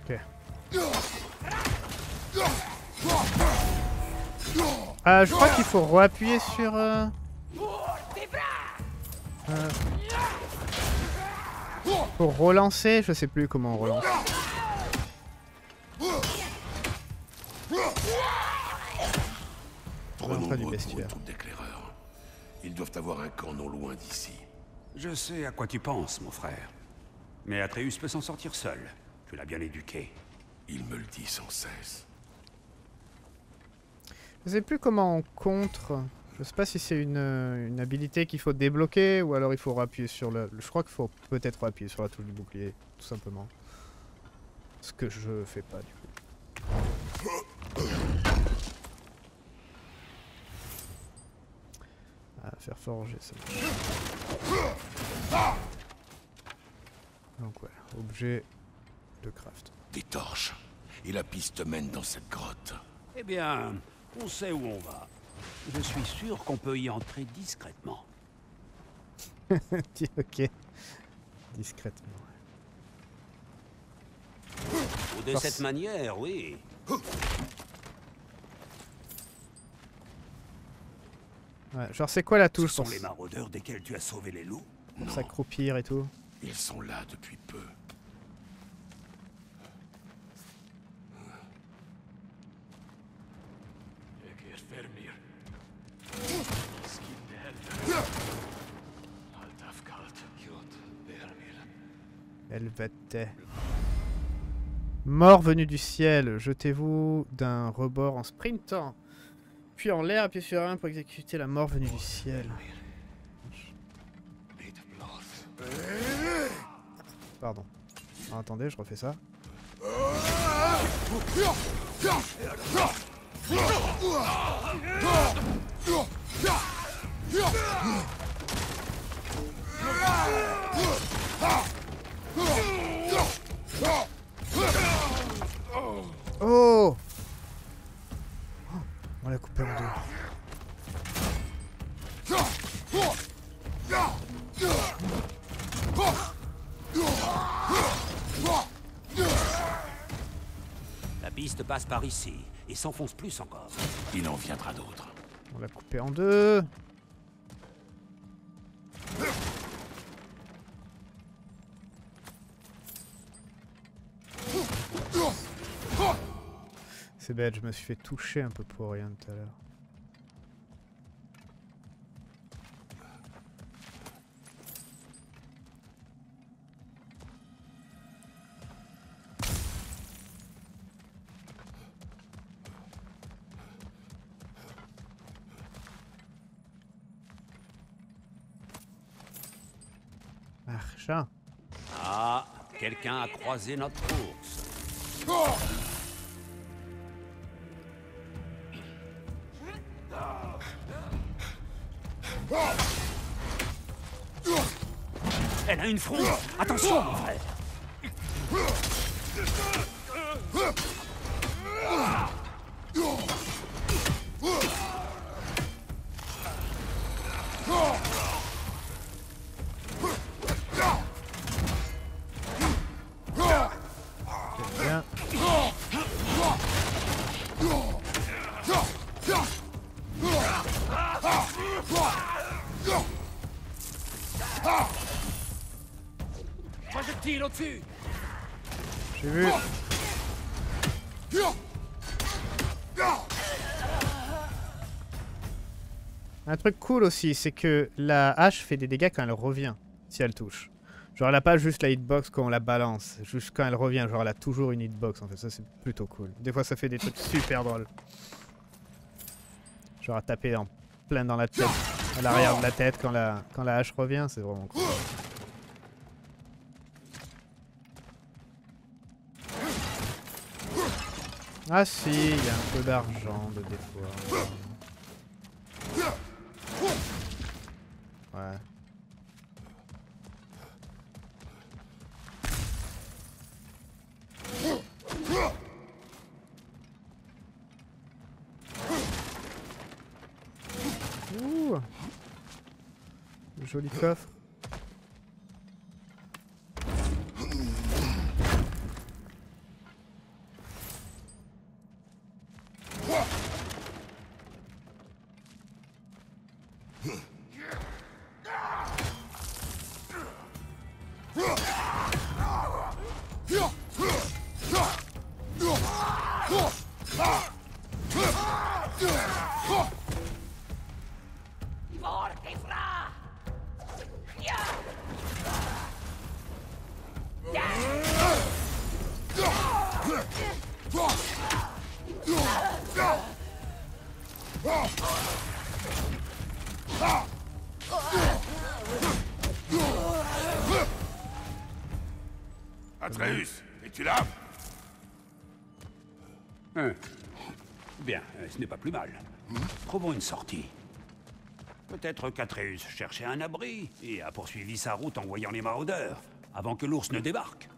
Okay. Euh, je crois qu'il faut re-appuyer sur... Euh... Euh... Pour relancer, je sais plus comment on relance. Trop nombreux pour une troupe d'éclaireurs. Ils doivent avoir un camp non loin d'ici. Je sais à quoi tu penses, mon frère. Mais Atreus peut s'en sortir seul. Tu l'as bien éduqué. Il me le dit sans cesse. Je sais plus comment on contre. Je sais pas si c'est une, une habilité qu'il faut débloquer ou alors il faut appuyer sur le... Je crois qu'il faut peut-être appuyer sur la touche du bouclier, tout simplement. Ce que je fais pas, du coup. À faire forger ça. Donc ouais, objet de craft. Des torches. Et la piste mène dans cette grotte. Eh bien, on sait où on va. Je suis sûr qu'on peut y entrer discrètement. Ok. Discrètement. Ou de cette manière, oui. Ouais, genre c'est quoi la touche? Ce sont les maraudeurs desquels tu as sauvé les loups? Pour s'accroupir et tout. Ils sont là depuis peu. Helvète. Mort venu du ciel, jetez-vous d'un rebord en sprintant, puis en l'air, appuyez sur un pour exécuter la mort venue du ciel. Pardon. Ah, attendez, je refais ça. Oh, on l'a coupé en deux. La piste passe par ici et s'enfonce plus encore. Il en viendra d'autres. On l'a coupé en deux. C'est bête, je me suis fait toucher un peu pour rien tout à l'heure. Marchand. Ah, quelqu'un a croisé notre course. Oh, elle a une fronde. Attention, mon frère. J'ai vu. Un truc cool aussi, c'est que la hache fait des dégâts quand elle revient, si elle touche. Genre elle a pas juste la hitbox quand on la balance, juste quand elle revient, genre elle a toujours une hitbox en fait, ça c'est plutôt cool. Des fois ça fait des trucs super drôles. Genre à taper en plein dans la tête, à l'arrière de la tête quand la, quand la hache revient, c'est vraiment cool. Ah si, il y a un peu d'argent de défaut. Ouais. Ouh, joli coffre. Atreus, es-tu là? Hum. Bien, ce n'est pas plus mal. Trouvons une sortie. Peut-être qu'Atreus cherchait un abri et a poursuivi sa route en voyant les maraudeurs, avant que l'ours ne débarque.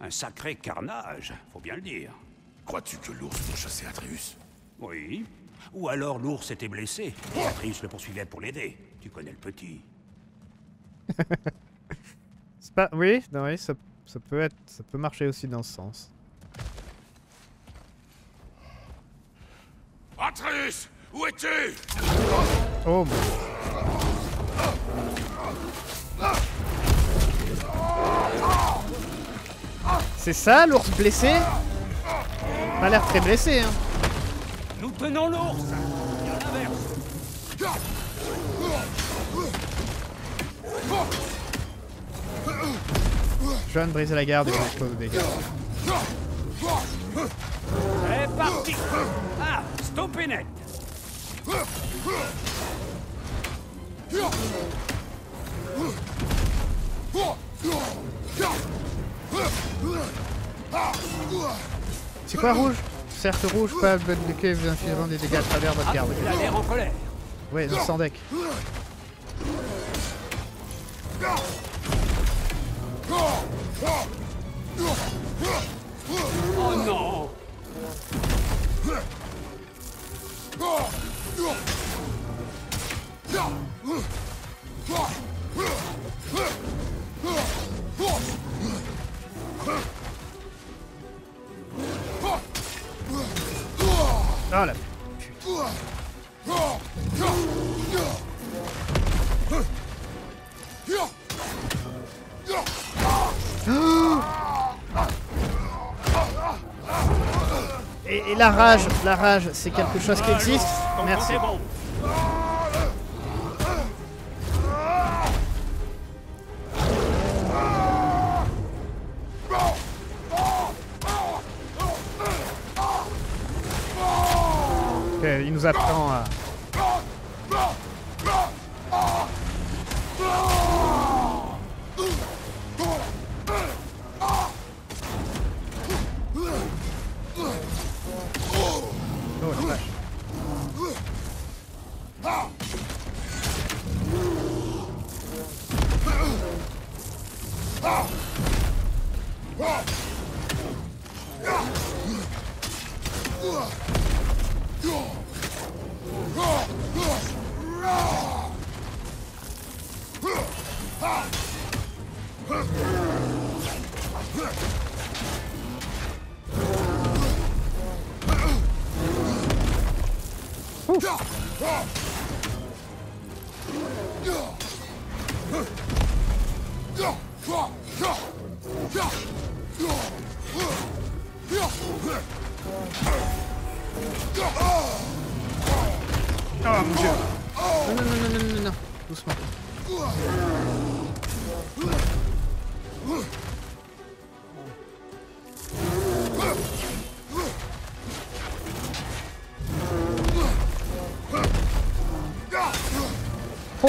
Un sacré carnage, faut bien le dire. Crois-tu que l'ours pourchassait Atreus? Oui. Ou alors l'ours était blessé et Atreus le poursuivait pour l'aider. Tu connais le petit. C'est pas... Oui, non, oui, ça... Ça peut être, ça peut marcher aussi dans ce sens. Atreus, où es-tu? Oh mon Dieu. C'est ça l'ours blessé? Pas l'air très blessé, hein. Nous tenons l'ours. John brisait la garde et on explose des gars. C'est parti! Ah, stoupinette! C'est quoi rouge? Certes rouge, pas bonne de queue, vous infligeront des dégâts à travers votre garde. Il a l'air en colère. Ouais, sans deck. Oh non! Ah la et, et la rage, la rage, c'est quelque chose qui existe. Merci. Il nous apprend à...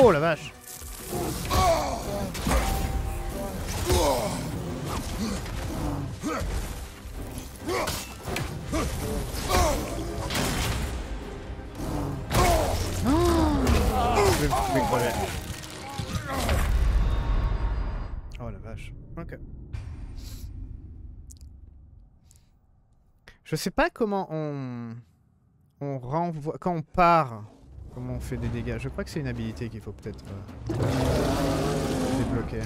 Oh, la vache. Oh la vache. Oh la vache. Ok. Je sais pas comment on on renvoie quand on part. Comment on fait des dégâts? Je crois que c'est une habilité qu'il faut peut-être euh, débloquer.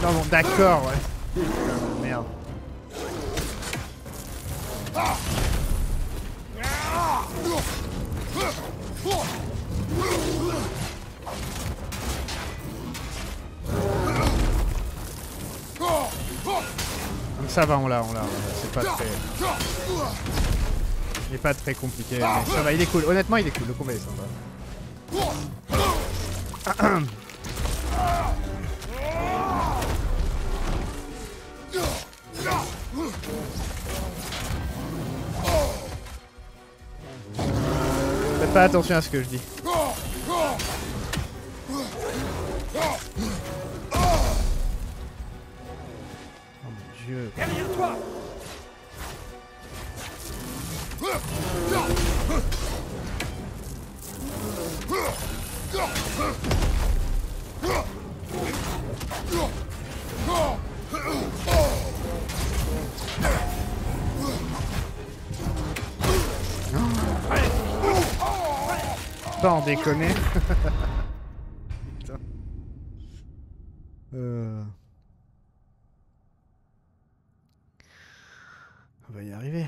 Non bon, d'accord, ouais. Merde. Comme ça va, on l'a, on l'a, c'est pas très... Il est pas très compliqué, mais ça va, il est cool, honnêtement il est cool, le combat est sympa. Faites pas attention à ce que je dis. Derrière toi. Pas en déconner. Putain. Euh... On va y arriver.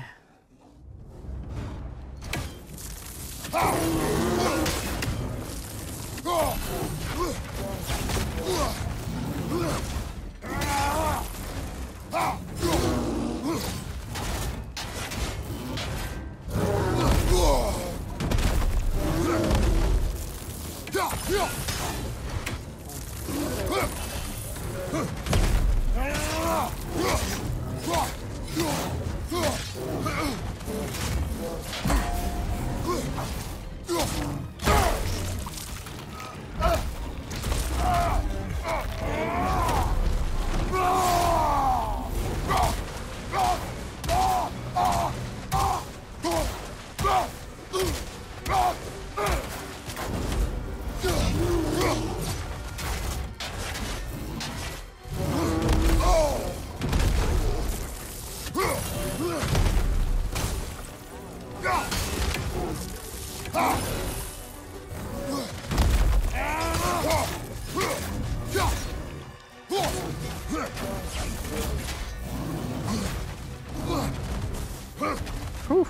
Ouh.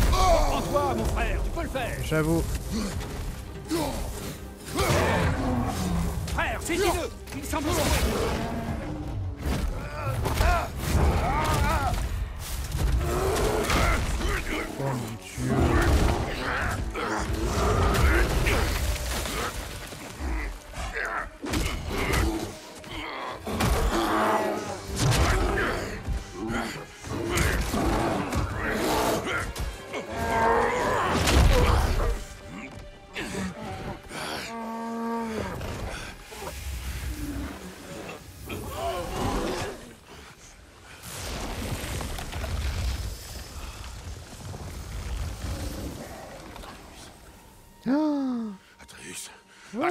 Prends-toi, mon frère, tu peux le faire. J'avoue. Frère, saisis-le. Il semble oh mon Dieu.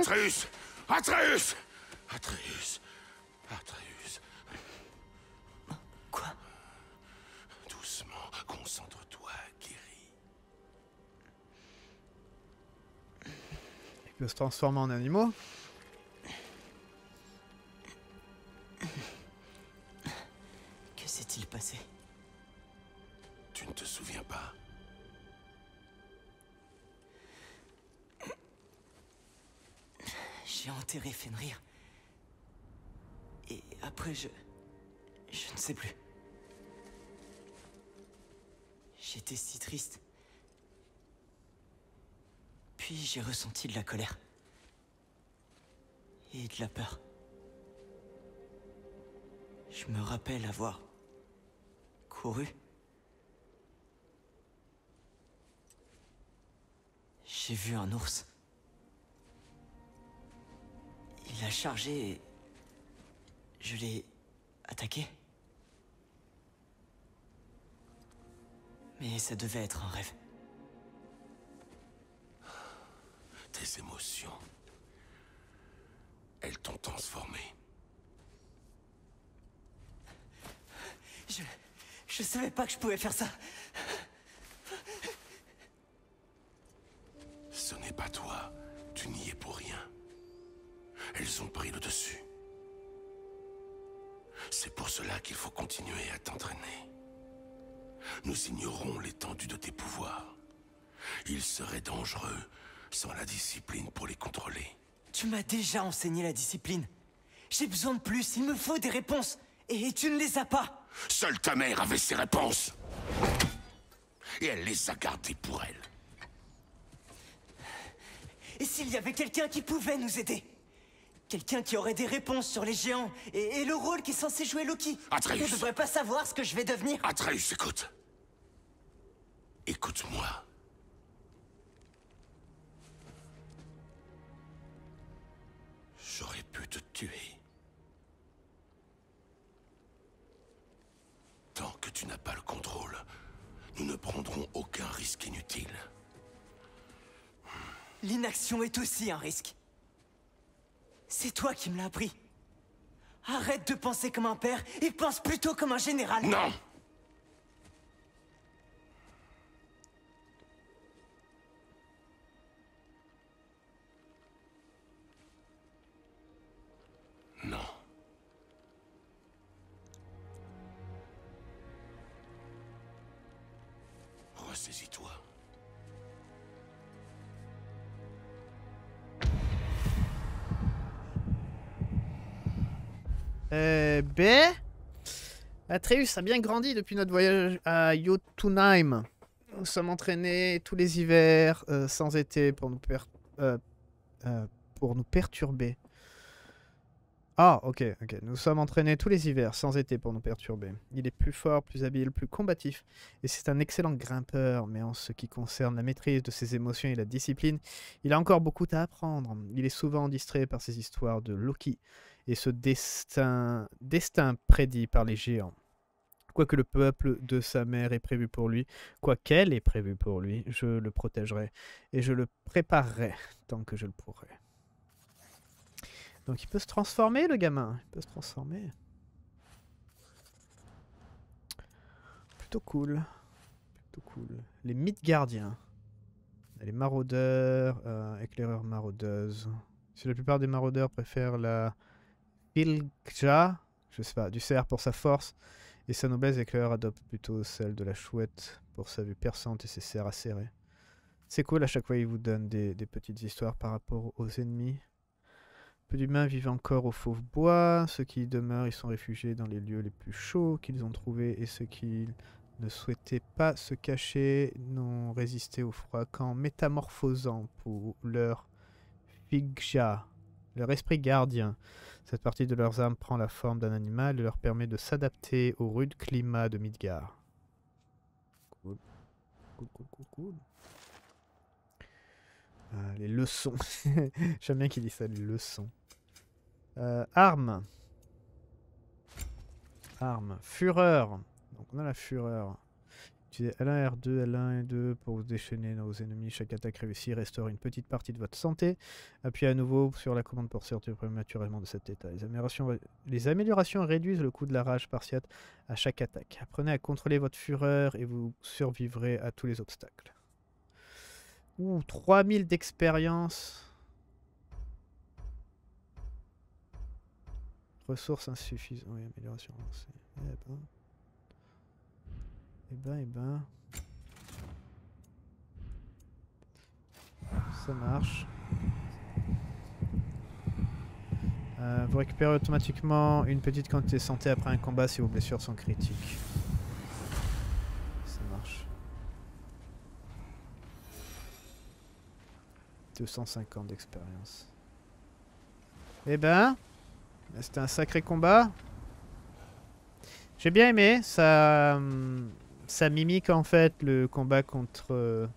Atreus, Atreus, Atreus, Atreus. Quoi? Doucement, concentre-toi, guéris. Il peut se transformer en animaux. Que s'est-il passé? Tu ne te souviens pas? J'ai enterré Fenrir. Et après, je... Je ne sais plus. J'étais si triste. Puis j'ai ressenti de la colère. Et de la peur. Je me rappelle avoir... couru. J'ai vu un ours. Il a chargé et je l'ai attaqué. Mais ça devait être un rêve. Tes émotions, elles t'ont transformé. Je... je savais pas que je pouvais faire ça. Ce n'est pas toi, tu n'y es pour rien. Elles ont pris le dessus. C'est pour cela qu'il faut continuer à t'entraîner. Nous ignorons l'étendue de tes pouvoirs. Il serait dangereux sans la discipline pour les contrôler. Tu m'as déjà enseigné la discipline. J'ai besoin de plus, il me faut des réponses. Et tu ne les as pas. Seule ta mère avait ses réponses. Et elle les a gardées pour elle. Et s'il y avait quelqu'un qui pouvait nous aider ? Quelqu'un qui aurait des réponses sur les géants, et, et le rôle qui est censé jouer Loki. Atreus. Je ne devrais pas savoir ce que je vais devenir. Atreus, écoute. Écoute-moi. J'aurais pu te tuer. Tant que tu n'as pas le contrôle, nous ne prendrons aucun risque inutile. L'inaction est aussi un risque. C'est toi qui me l'as appris. Arrête de penser comme un père et pense plutôt comme un général. Non. Non. Ressaisis-toi. Eh ben, Atreus a bien grandi depuis notre voyage à Jotunheim. Nous sommes entraînés tous les hivers, euh, sans été, pour nous, per euh, euh, pour nous perturber. Ah, ok, ok. Nous sommes entraînés tous les hivers, sans été, pour nous perturber. Il est plus fort, plus habile, plus combatif. Et c'est un excellent grimpeur. Mais en ce qui concerne la maîtrise de ses émotions et la discipline, il a encore beaucoup à apprendre. Il est souvent distrait par ses histoires de Loki et ce destin, destin prédit par les géants. Quoique le peuple de sa mère est prévu pour lui, quoiqu'elle est prévue pour lui, je le protégerai et je le préparerai tant que je le pourrai. Donc il peut se transformer, le gamin. Il peut se transformer. Plutôt cool. Plutôt cool. Les Midgardiens. Elle est maraudeur, euh, éclaireur maraudeuse. Si la plupart des maraudeurs préfèrent la Pilkja, je sais pas, du cerf pour sa force et sa noblesse, l'éclaireur adopte plutôt celle de la chouette pour sa vue perçante et ses serres acérées. C'est cool, à chaque fois ils vous donnent des, des petites histoires par rapport aux ennemis. Peu d'humains vivent encore au fauve bois, ceux qui y demeurent, ils sont réfugiés dans les lieux les plus chauds qu'ils ont trouvés, et ceux qui ne souhaitaient pas se cacher n'ont résisté au froid qu'en métamorphosant pour leur figja, leur esprit gardien. Cette partie de leurs âmes prend la forme d'un animal et leur permet de s'adapter au rude climat de Midgard. Cool, cool, cool, cool, cool. Euh, les leçons. J'aime bien qu'il dise ça, les leçons. Euh, arme. Arme. Fureur. Donc on a la fureur. Utilisez L un, R deux, L un et L deux pour vous déchaîner nos ennemis. Chaque attaque réussie restaure une petite partie de votre santé. Appuyez à nouveau sur la commande pour sortir prématurément de cet état. Les améliorations, les améliorations réduisent le coût de la rage partiate à chaque attaque. Apprenez à contrôler votre fureur et vous survivrez à tous les obstacles. Ouh, trois mille d'expérience. Ressources insuffisantes. Oui, amélioration avancée. Eh ben. Eh ben, eh ben. Ça marche. Euh, vous récupérez automatiquement une petite quantité de santé après un combat si vos blessures sont critiques. Ça marche. deux cent cinquante d'expérience. Eh ben, c'était un sacré combat. J'ai bien aimé. Ça, ça mimique en fait le combat contre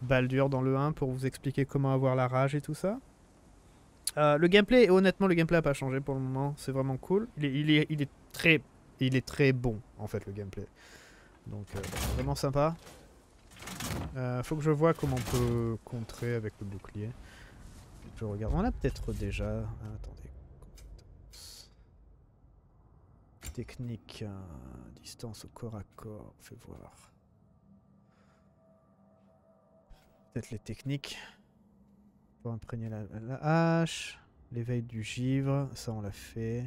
Baldur dans le un pour vous expliquer comment avoir la rage et tout ça. Euh, le gameplay, honnêtement, le gameplay n'a pas changé pour le moment. C'est vraiment cool. Il est, il est, il est très, il est très bon en fait le gameplay. Donc euh, vraiment sympa. Euh, faut que je vois comment on peut contrer avec le bouclier. Je regarde. On a peut-être déjà. Ah, attendez. Technique. Hein. Distance au corps à corps. Fais voir. Peut-être les techniques. Pour imprégner la, la hache. L'éveil du givre. Ça, on l'a fait.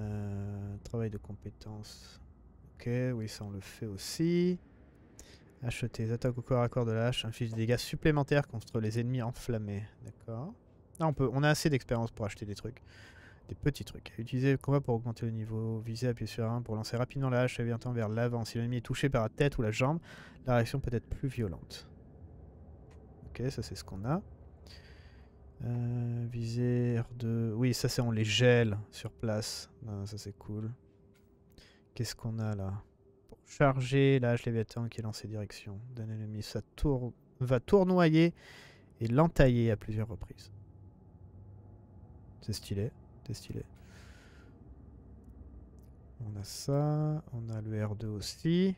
Euh, travail de compétence. Ok, oui, ça, on le fait aussi. Acheter les attaques au corps à corps de la hache, un fiche de dégâts supplémentaires contre les ennemis enflammés. D'accord. On peut, on a assez d'expérience pour acheter des trucs. Des petits trucs. Utiliser le combat pour augmenter le niveau. Viser, appuyer sur un pour lancer rapidement la hache évitant vers l'avant. Si l'ennemi est touché par la tête ou la jambe, la réaction peut être plus violente. Ok, ça c'est ce qu'on a. Euh, viser, R deux. Oui, ça c'est on les gèle sur place. Ah, ça c'est cool. Qu'est-ce qu'on a là? Charger la hache Léviathan qui est lancée direction d'un ennemi. Ça tour... va tournoyer et l'entailler à plusieurs reprises. C'est stylé. C'est stylé. On a ça. On a le R deux aussi.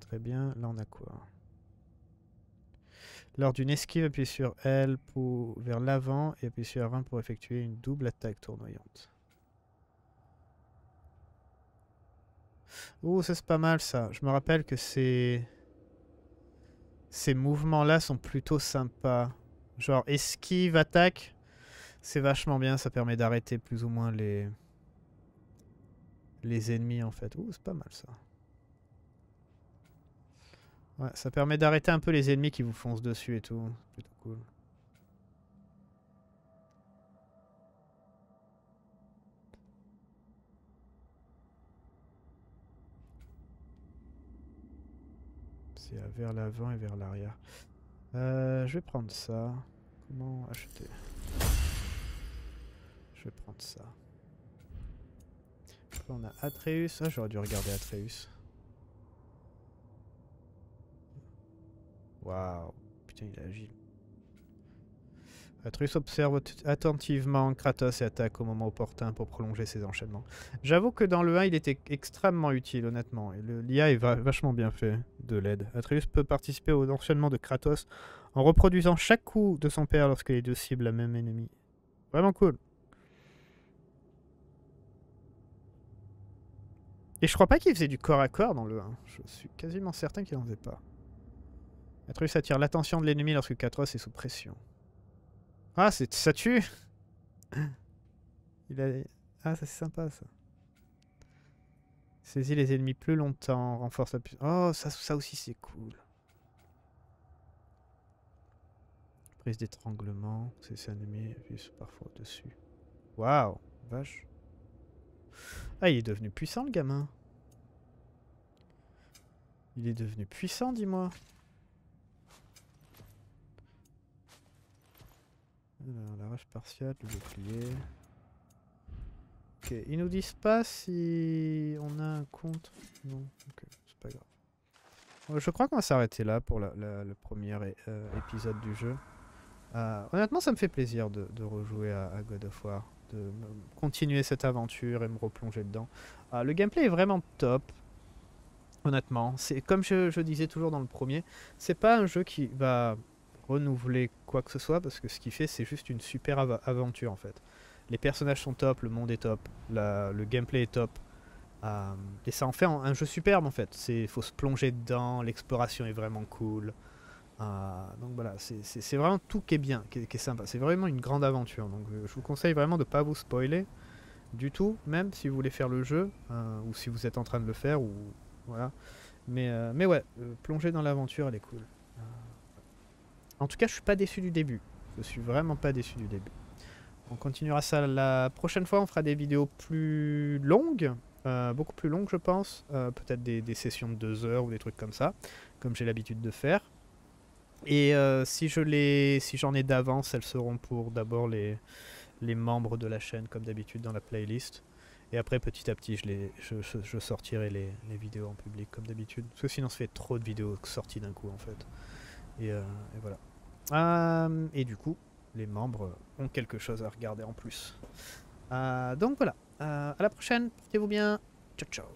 Très bien. Là, on a quoi? Lors d'une esquive, appuyez sur L pour... vers l'avant et appuyez sur R un pour effectuer une double attaque tournoyante. Oh, ça c'est pas mal ça. Je me rappelle que ces, ces mouvements-là sont plutôt sympas. Genre esquive, attaque, c'est vachement bien. Ça permet d'arrêter plus ou moins les les ennemis en fait. Oh, c'est pas mal ça. Ouais, ça permet d'arrêter un peu les ennemis qui vous foncent dessus et tout. C'est plutôt cool. Vers l'avant et vers l'arrière. Euh, je vais prendre ça. Comment acheter? Je vais prendre ça. Là, on a Atreus. Ah, j'aurais dû regarder Atreus. Waouh. Putain, il est agile. Atreus observe attentivement Kratos et attaque au moment opportun pour prolonger ses enchaînements. J'avoue que dans le un, il était extrêmement utile, honnêtement. L'I A est va vachement bien fait de l'aide. Atreus peut participer aux enchaînements de Kratos en reproduisant chaque coup de son père lorsque les deux ciblent la même ennemie. Vraiment cool. Et je crois pas qu'il faisait du corps à corps dans le un. Je suis quasiment certain qu'il en faisait pas. Atreus attire l'attention de l'ennemi lorsque Kratos est sous pression. Ah, ça tue. Il a... Ah, ça c'est sympa ça. Saisis les ennemis plus longtemps, renforce la puissance. Oh, ça, ça aussi c'est cool. Prise d'étranglement, c'est un ennemi, appuie parfois au-dessus. Waouh, vache. Ah, il est devenu puissant le gamin. Il est devenu puissant, dis-moi. La rage partiale, le bouclier. Ok, ils nous disent pas si on a un compte. Non, ok, c'est pas grave. Je crois qu'on va s'arrêter là pour la, la, le premier euh, épisode du jeu. Euh, honnêtement, ça me fait plaisir de, de rejouer à, à God of War, de continuer cette aventure et me replonger dedans. Euh, le gameplay est vraiment top. Honnêtement, c'est comme je, je disais toujours dans le premier, c'est pas un jeu qui va renouveler quoi que ce soit parce que ce qu'il fait, c'est juste une super av aventure en fait. Les personnages sont top, le monde est top, la, le gameplay est top, euh, et ça en fait un, un jeu superbe en fait. C'est, faut se plonger dedans, l'exploration est vraiment cool, euh, donc voilà, c'est vraiment tout qui est bien, qui est, qui est sympa. C'est vraiment une grande aventure, donc je vous conseille vraiment de pas vous spoiler du tout, même si vous voulez faire le jeu euh, ou si vous êtes en train de le faire ou voilà. Mais, euh, mais ouais, euh, plonger dans l'aventure, elle est cool. Euh, en tout cas, je suis pas déçu du début. Je suis vraiment pas déçu du début. On continuera ça la prochaine fois. On fera des vidéos plus longues, euh, beaucoup plus longues, je pense. Euh, Peut-être des, des sessions de deux heures ou des trucs comme ça, comme j'ai l'habitude de faire. Et euh, si je les, si j'en ai d'avance, elles seront pour d'abord les, les membres de la chaîne, comme d'habitude dans la playlist. Et après, petit à petit, je, les, je, je, je sortirai les, les vidéos en public, comme d'habitude. Parce que sinon, ça fait trop de vidéos sorties d'un coup, en fait. Et, euh, et voilà. Euh, et du coup, les membres ont quelque chose à regarder en plus. Euh, donc voilà. Euh, à la prochaine. Portez-vous bien. Ciao, ciao.